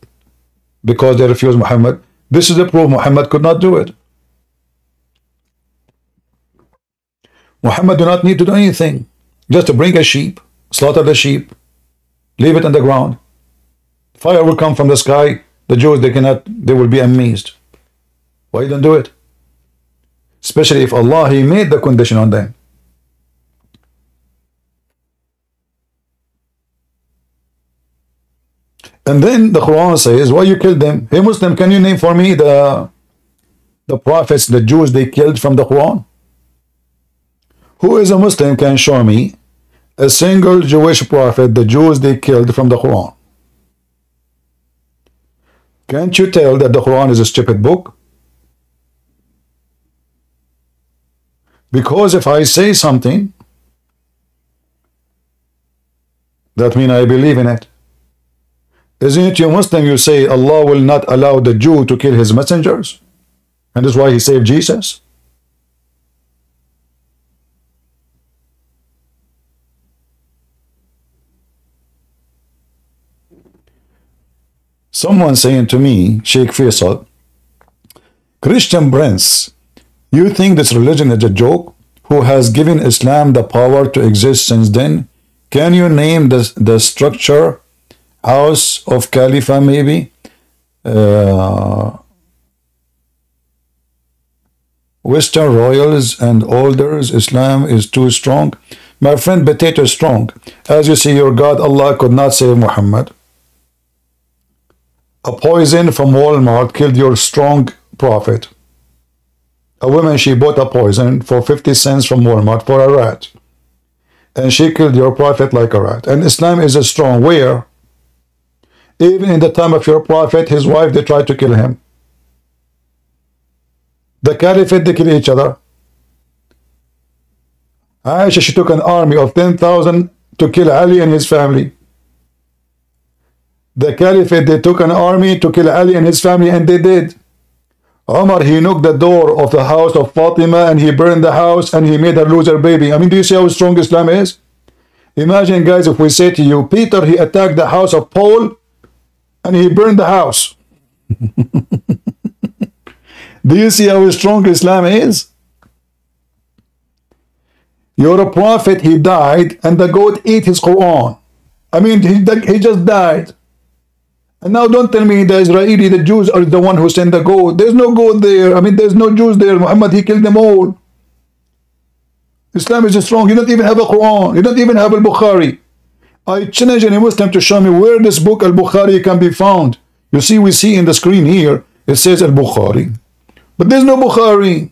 Because they refuse Muhammad. This is the proof Muhammad could not do it. Muhammad do not need to do anything, just to bring a sheep, slaughter the sheep, leave it on the ground. Fire will come from the sky. The Jews, they will be amazed. Why don't do it? Especially if Allah, He made the condition on them. And then the Quran says, why you killed them? Hey Muslim, can you name for me the prophets, the Jews they killed from the Quran? Who is a Muslim can show me a single Jewish prophet, the Jews they killed from the Quran? Can't you tell that the Quran is a stupid book? Because if I say something, that means I believe in it. Isn't it you Muslim, you say Allah will not allow the Jew to kill his messengers? And that's why he saved Jesus? Someone saying to me, Sheikh Faisal, Christian Prince, you think this religion is a joke? Who has given Islam the power to exist since then? Can you name the structure? House of Khalifa maybe? Western royals and elders, Islam is too strong. My friend, potato strong. As you see, your God Allah could not save Muhammad. A poison from Walmart killed your strong prophet. A woman, she bought a poison for 50 cents from Walmart for a rat. And she killed your prophet like a rat. And Islam is a strong. Where? Even in the time of your prophet, his wife, they tried to kill him. The caliphate, they killed each other. Aisha, she took an army of 10,000 to kill Ali and his family. The caliphate, they took an army to kill Ali and his family, and they did. Omar, he knocked the door of the house of Fatima, and he burned the house, and he made her lose her baby. I mean, do you see how strong Islam is? Imagine, guys, if we say to you, Peter, he attacked the house of Paul, and he burned the house. Do you see how strong Islam is? Your prophet, he died, and the goat ate his Quran. I mean, he just died. And now don't tell me the Israeli, the Jews are the one who sent the goat. There's no goat there. I mean, there's no Jews there. Muhammad, he killed them all. Islam is strong. You don't even have a Quran. You don't even have Al-Bukhari. I challenge any Muslim to show me where this book Al-Bukhari can be found. You see, we see in the screen here, it says Al-Bukhari. But there's no Bukhari.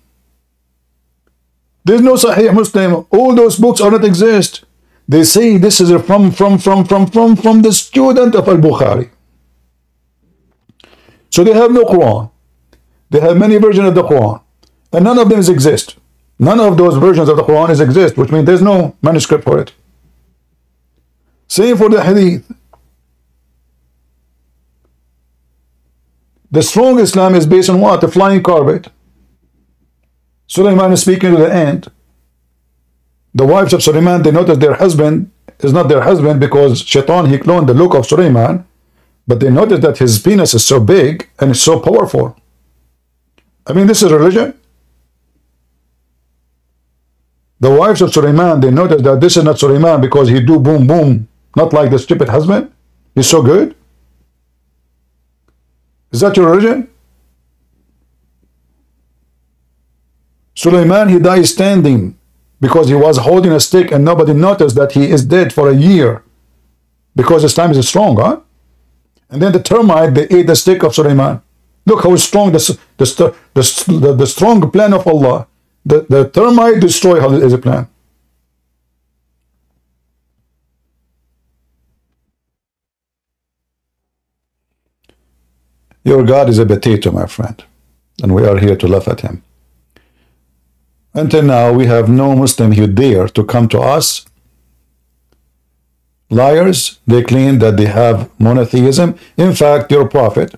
There's no Sahih Muslim. All those books do not exist. They say this is from the student of Al-Bukhari. So they have no Quran. They have many versions of the Quran. And none of them exist. None of those versions of the Quran exist, which means there's no manuscript for it. Same for the Hadith. The strong Islam is based on what? The flying carpet. Suleiman is speaking to the ant. The wives of Suleiman, they noticed their husband is not their husband because Shaitan, he cloned the look of Suleiman. But they noticed that his penis is so big and it's so powerful. I mean, this is religion. The wives of Suleiman, they noticed that this is not Suleiman because he do boom boom, not like the stupid husband. He's so good. Is that your religion? Suleiman, he died standing because he was holding a stick and nobody noticed that he is dead for a year because Islam is strong, huh? And then the termite, they ate the stick of Suleiman. Look how strong the strong plan of Allah. The termite destroy is a plan. Your God is a potato, my friend, and we are here to laugh at him. Until now, we have no Muslim who dare to come to us. Liars, they claim that they have monotheism. In fact, your prophet,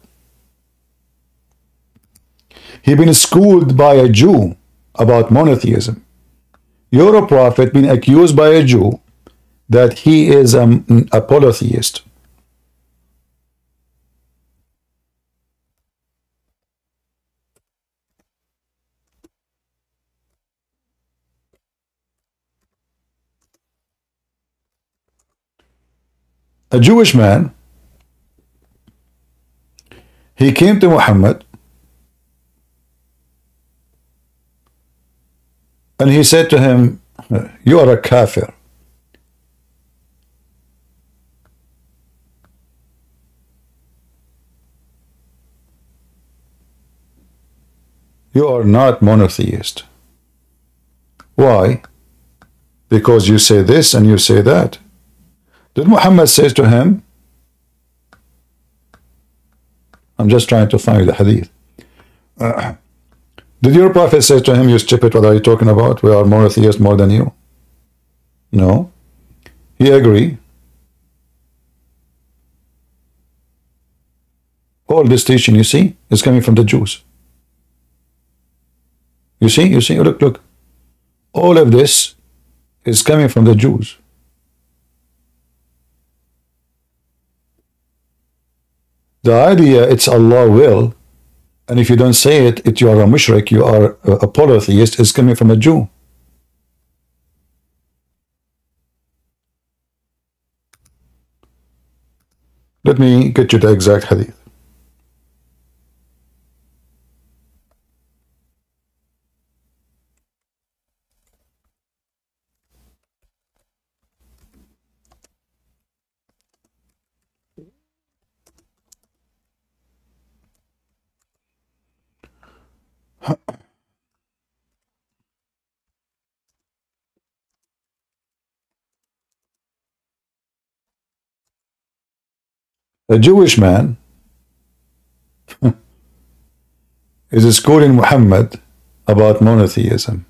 he been schooled by a Jew about monotheism. Your prophet been accused by a Jew that he is an polytheist. a Jewish man, he came to Muhammad and he said to him, you are a kafir. You are not monotheist. Why? Because you say this and you say that. Did Muhammad say to him? I'm just trying to find the hadith. Did your prophet say to him, you stupid, what are you talking about? We are monotheists more than you. No. He agreed. All this teaching, you see, is coming from the Jews. You see, look, look. All of this is coming from the Jews. The idea, it's Allah will, and if you don't say it, you are a mushrik, you are a polytheist, is coming from a Jew. Let me get you the exact hadith. A Jewish man is schooling Muhammad about monotheism.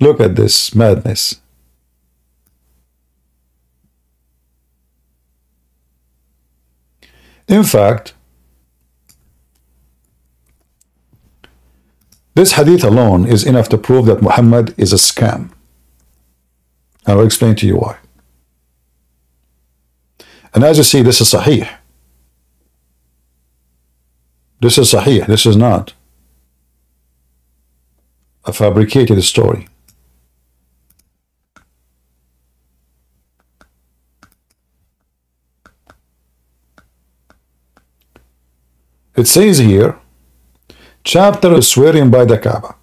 Look at this madness. In fact, this hadith alone is enough to prove that Muhammad is a scam. I will explain to you why. And as you see, this is sahih. This is sahih. This is not a fabricated story. It says here, chapter swearing by the Kaaba.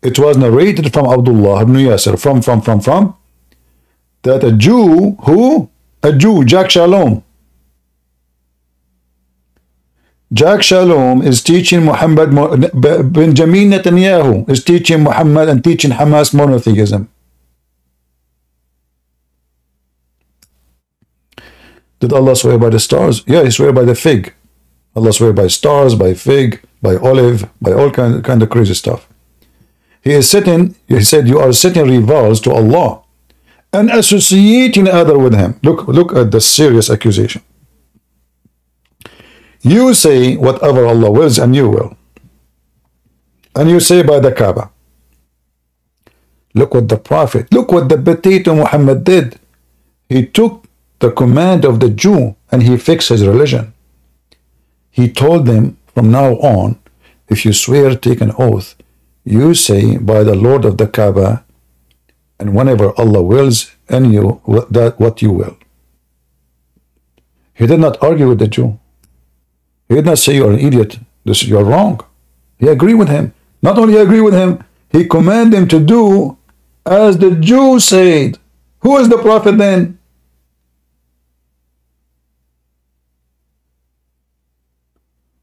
It was narrated from Abdullah ibn Yasir, that a Jew who? A Jew, Jack Shalom. Jack Shalom is teaching Muhammad, Benjamin Netanyahu is teaching Muhammad and teaching Hamas monotheism. Did Allah swear by the stars? Yeah, he swear by the fig. Allah swear by stars, by fig, by olive, by all kind of crazy stuff. He is sitting, he said, you are sitting rivals to Allah and associating other with him. Look at the serious accusation. You say whatever Allah wills, and you will. And you say by the Kaaba. Look what the Prophet, look what the potato Muhammad did. He took the command of the Jew and he fixed his religion. He told them, from now on, if you swear, take an oath. You say by the Lord of the Kaaba, and whenever Allah wills, and you that what you will. He did not argue with the Jew. He did not say you're an idiot, this you're wrong. He agreed with him. Not only agree with him, he commanded him to do as the Jew said. Who is the prophet then?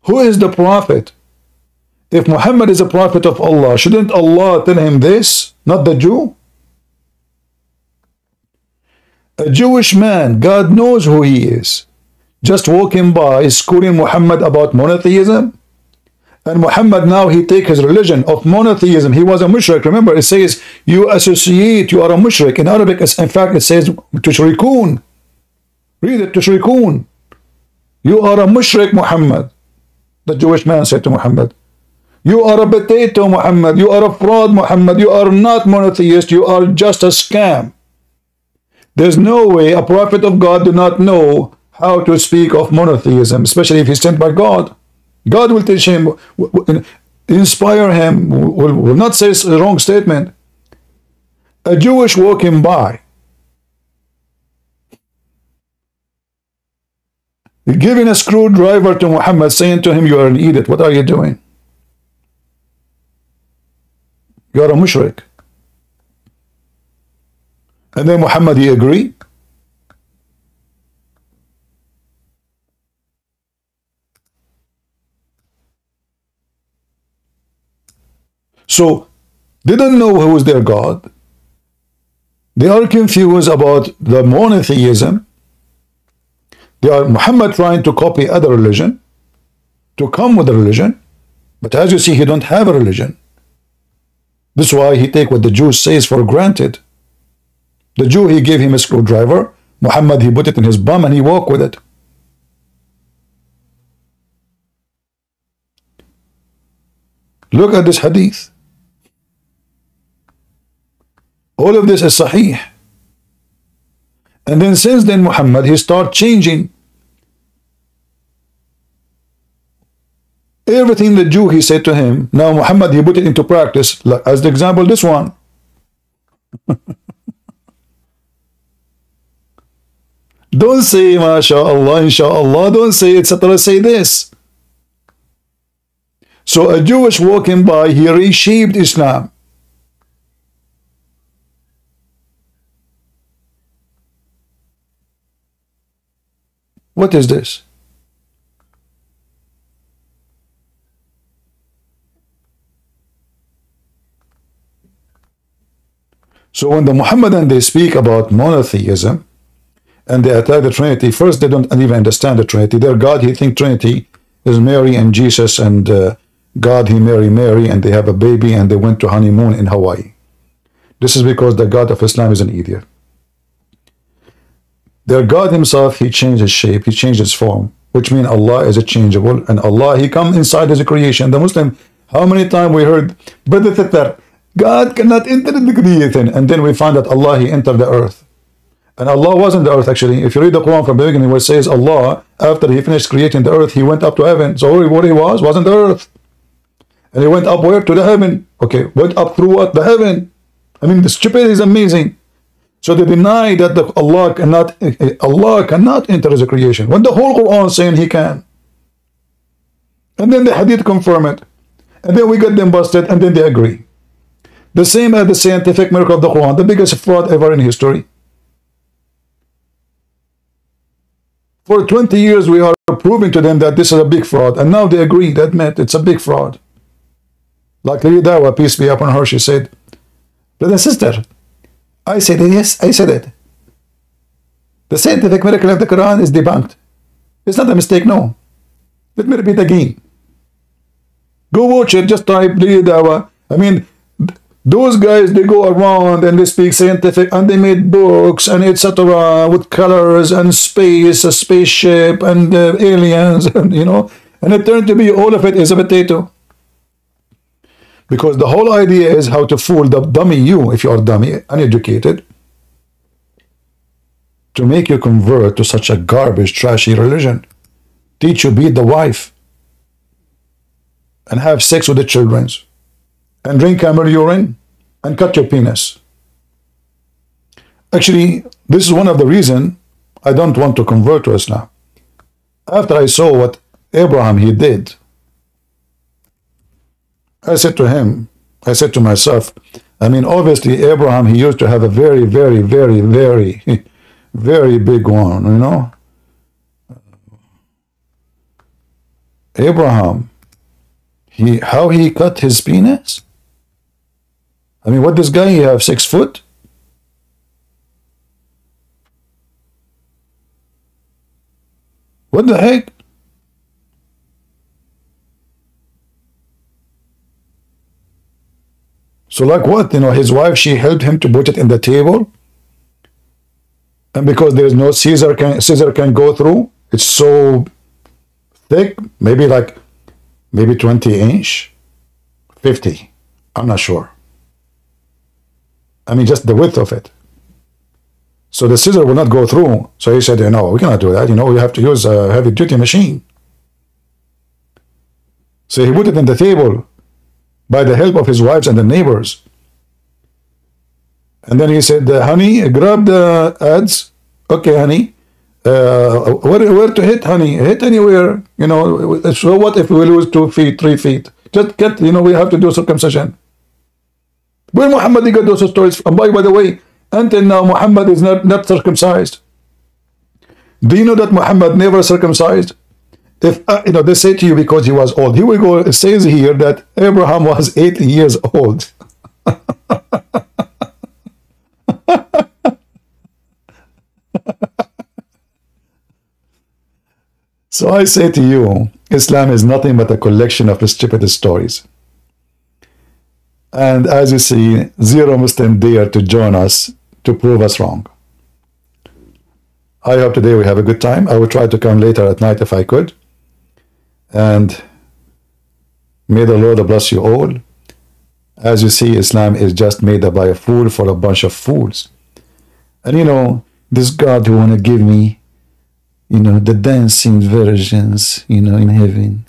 Who is the prophet? If Muhammad is a prophet of Allah, shouldn't Allah tell him this, not the Jew? A Jewish man, God knows who he is, just walking by, schooling Muhammad about monotheism. And Muhammad now, he take his religion of monotheism. He was a mushrik. Remember, it says, you associate, you are a mushrik. In Arabic, in fact, it says, tushrikun. Read it, tushrikun. You are a mushrik, Muhammad. The Jewish man said to Muhammad, you are a potato, Muhammad. You are a fraud, Muhammad. You are not monotheist. You are just a scam. There's no way a prophet of God do not know how to speak of monotheism, especially if he's sent by God. God will teach him, inspire him, will not say a wrong statement. A Jewish walking by, giving a screwdriver to Muhammad, saying to him, you are an idiot, what are you doing? You are a mushrik. And then Muhammad, he agreed. So they don't know who is their God. They are confused about the monotheism. They are Muhammad trying to copy other religion, to come with a religion. But as you see, he don't have a religion. That's why he take what the Jews says for granted. The Jew, he gave him a screwdriver. Muhammad, he put it in his bum and he walked with it. Look at this hadith. All of this is sahih. And then since then Muhammad, he started changing everything the Jew, he said to him. Now Muhammad, he put it into practice. As the example, this one. Don't say mashallah, inshallah. Don't say etc. Say this. So a Jewish walking by, he reshaped Islam. What is this? So when the Muhammadan, they speak about monotheism and they attack the Trinity, first they don't even understand the Trinity. Their God, he think Trinity is Mary and Jesus, and God, he married Mary and they have a baby and they went to honeymoon in Hawaii. This is because the God of Islam is an idiot. Their God himself, he changed his shape, he changed his form, which means Allah is a changeable, and Allah, he come inside his creation. The Muslim, how many times we heard, God cannot enter the creation, and then we find that Allah, he entered the earth. And Allah wasn't the earth actually. If you read the Quran from the beginning, where it says Allah, after he finished creating the earth, he went up to heaven. So what he was, wasn't the earth. And he went up where? To the heaven. Okay, went up through what? The heaven. I mean, the stupidity is amazing. So they deny that Allah cannot enter as a creation, when the whole Quran saying he can. And then the hadith confirm it. And then we get them busted, and then they agree. The same as the scientific miracle of the Quran, the biggest fraud ever in history. For 20 years we are proving to them that this is a big fraud, and now they agree, they admit it's a big fraud. Like Lady Dawa, peace be upon her, she said, brother and sister, I said it, yes, I said it. The scientific miracle of the Quran is debunked. It's not a mistake, no. Let me repeat again. Go watch it, just type Lady Dawa. I mean, those guys, they go around and they speak scientific, and they made books and etc. with colors and space, a spaceship and aliens, and you know. And it turned to be all of it is a potato. Because the whole idea is how to fool the dummy you, if you are dummy, uneducated, to make you convert to such a garbage, trashy religion. Teach you beat the wife and have sex with the children and drink camel urine and cut your penis. Actually, this is one of the reasons I don't want to convert to Islam. After I saw what Abraham he did, I said to him, I said to myself, I mean, obviously Abraham, he used to have a very, very big one, you know. Abraham, how he cut his penis? I mean, what this guy, he have 6 foot? What the heck? So like what, you know, his wife, she helped him to put it in the table. And because there is no scissor can go through, it's so thick, maybe like, maybe 20 inch, 50, I'm not sure. I mean, just the width of it. So the scissor will not go through. So he said, you know, we cannot do that. You know, we have to use a heavy duty machine. So he put it in the table by the help of his wives and the neighbors. And then he said, honey, grab the ads. Okay, honey. where to hit, honey? Hit anywhere, you know. So what if we lose 2 feet, 3 feet? Just get, you know, we have to do circumcision. Where Muhammad got those stories? And by the way, until now Muhammad is not circumcised. Do you know that Muhammad never circumcised? If you know, they say to you because he was old. Here we go. It says here that Abraham was 80 years old. So I say to you, Islam is nothing but a collection of stupid stories. And as you see, zero Muslim dare to join us to prove us wrong. I hope today we have a good time. I will try to come later at night if I could. And may the Lord bless you all. As you see, Islam is just made up by a fool for a bunch of fools. And you know, this God who want to give me, you know, the dancing virgins, you know, in heaven.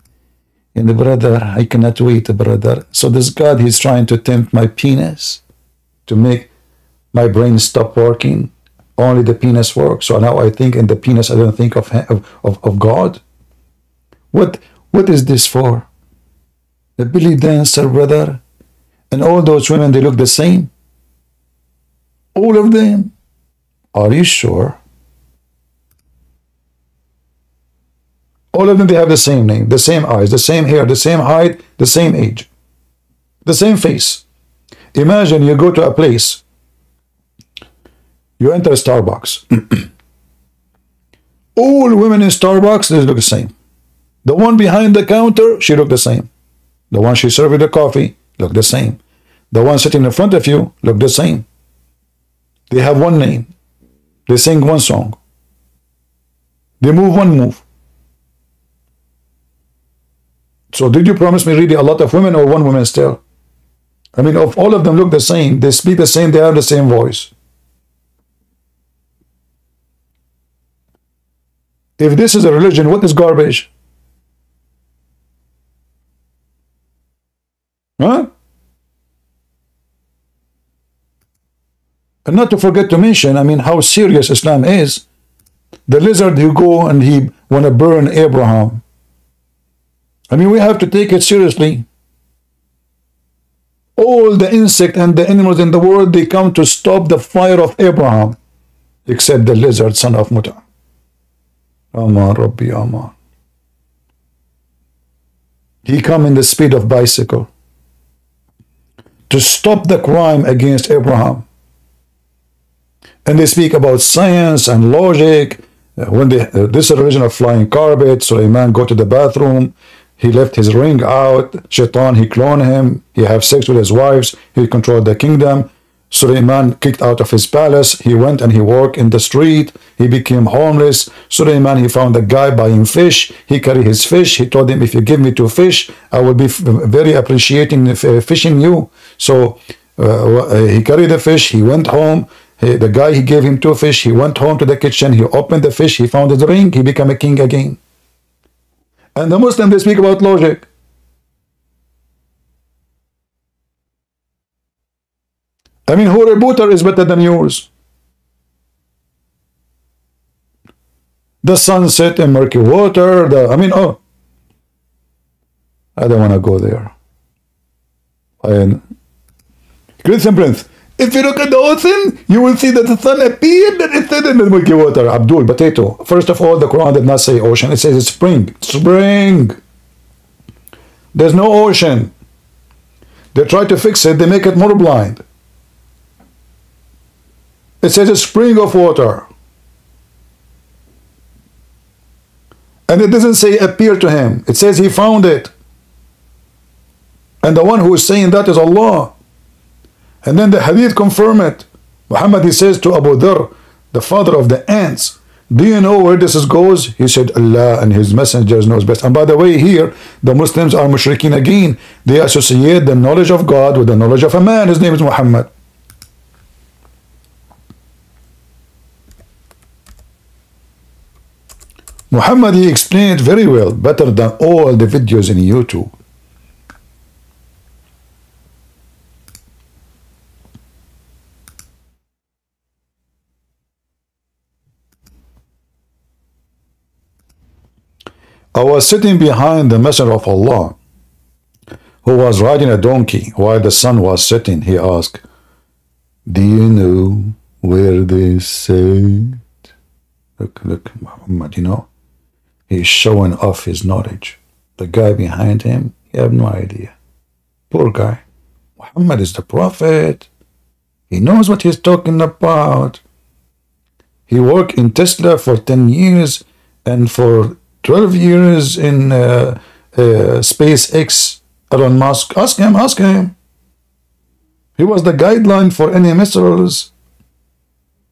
And the brother, I cannot wait, brother. So this God, he's trying to tempt my penis to make my brain stop working. Only the penis works. So now I think in the penis, I don't think of God. What is this for? The belly dancer, brother. And all those women, they look the same. All of them. Are you sure? All of them, they have the same name, the same eyes, the same hair, the same height, the same age, the same face. Imagine you go to a place. You enter Starbucks. All women in Starbucks, they look the same. The one behind the counter, she look the same. The one she served the coffee, look the same. The one sitting in front of you, look the same. They have one name. They sing one song. They move one move. So did you promise me really a lot of women or one woman still? I mean, if all of them look the same, they speak the same, they have the same voice. If this is a religion, what is garbage? Huh? And not to forget to mention, I mean, how serious Islam is. The lizard who go and he want to burn Abraham. I mean, we have to take it seriously. All the insects and the animals in the world, they come to stop the fire of Abraham, except the lizard, son of Muta. Omar, Rabbi Omar. He come in the speed of bicycle to stop the crime against Abraham. And they speak about science and logic. When they, this is a religion of flying carpet. Suleiman go to the bathroom. He left his ring out. Shaitan, he cloned him. He have sex with his wives. He controlled the kingdom. Suleiman kicked out of his palace. He went and he worked in the street. He became homeless. Suleiman, he found a guy buying fish. He carried his fish. He told him, if you give me 2 fish, I will be very appreciating fishing you. So he carried the fish. He went home. The guy, he gave him 2 fish. He went home to the kitchen. He opened the fish. He found his ring. He became a king again. And the Muslims, they speak about logic. I mean, her rebooter is better than yours. The sunset and murky water. Oh, I don't want to go there. Christian Prince, if you look at the ocean, you will see that the sun appeared and it said in the murky water. Abdul, potato. First of all, the Quran did not say ocean. It says it's spring. Spring. There's no ocean. They try to fix it. They make it more blind. It says a spring of water. And it doesn't say appear to him. It says he found it. And the one who is saying that is Allah. And then the hadith confirm it. Muhammad, he says to Abu Dharr, the father of the ants, do you know where this goes? He said, Allah and his messengers knows best. And by the way, here, the Muslims are mushrikeen again. They associate the knowledge of God with the knowledge of a man. His name is Muhammad. Muhammad, he explained very well, better than all the videos in YouTube. I was sitting behind the messenger of Allah, who was riding a donkey while the sun was setting. He asked, do you know where they said? Look, Muhammad, you know, he's showing off his knowledge. The guy behind him, he have no idea. Poor guy. Muhammad is the prophet. He knows what he's talking about. He worked in Tesla for 10 years and for 12 years in SpaceX. Elon Musk, ask him. He was the guideline for any missiles.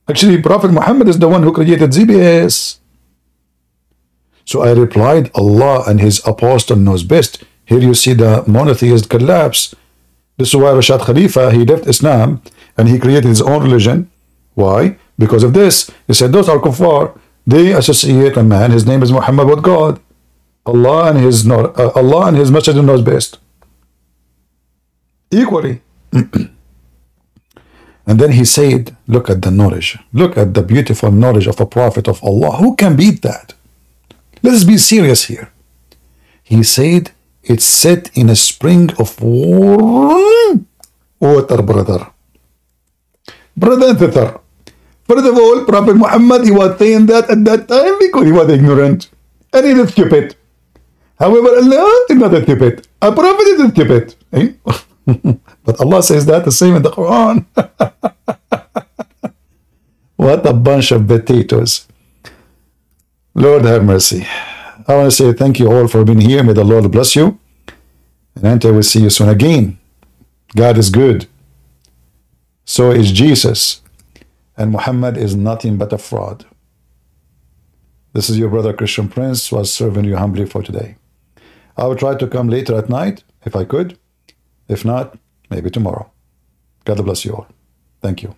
Actually, Prophet Muhammad is the one who created ZBS. So I replied, Allah and his apostle knows best. Here you see the monotheist collapse. This is why Rashad Khalifa, he left Islam and he created his own religion. Why? Because of this. He said, those are kuffar. They associate a man, his name is Muhammad, with God. Allah and his messenger knows best. Equally. And then he said, look at the knowledge. Look at the beautiful knowledge of a prophet of Allah. Who can beat that? Let's be serious here. He said, it's set in a spring of water, brother. Brother and sister. First of all, Prophet Muhammad, he was saying that at that time because he was ignorant. And he was stupid. However, Allah is not stupid. A prophet is stupid. Eh? But Allah says that the same in the Quran. What a bunch of potatoes. Lord have mercy. I want to say thank you all for being here. May the Lord bless you. And until we see you soon again. God is good. So is Jesus. And Muhammad is nothing but a fraud. This is your brother Christian Prince, who was serving you humbly for today. I will try to come later at night, if I could. If not, maybe tomorrow. God bless you all. Thank you.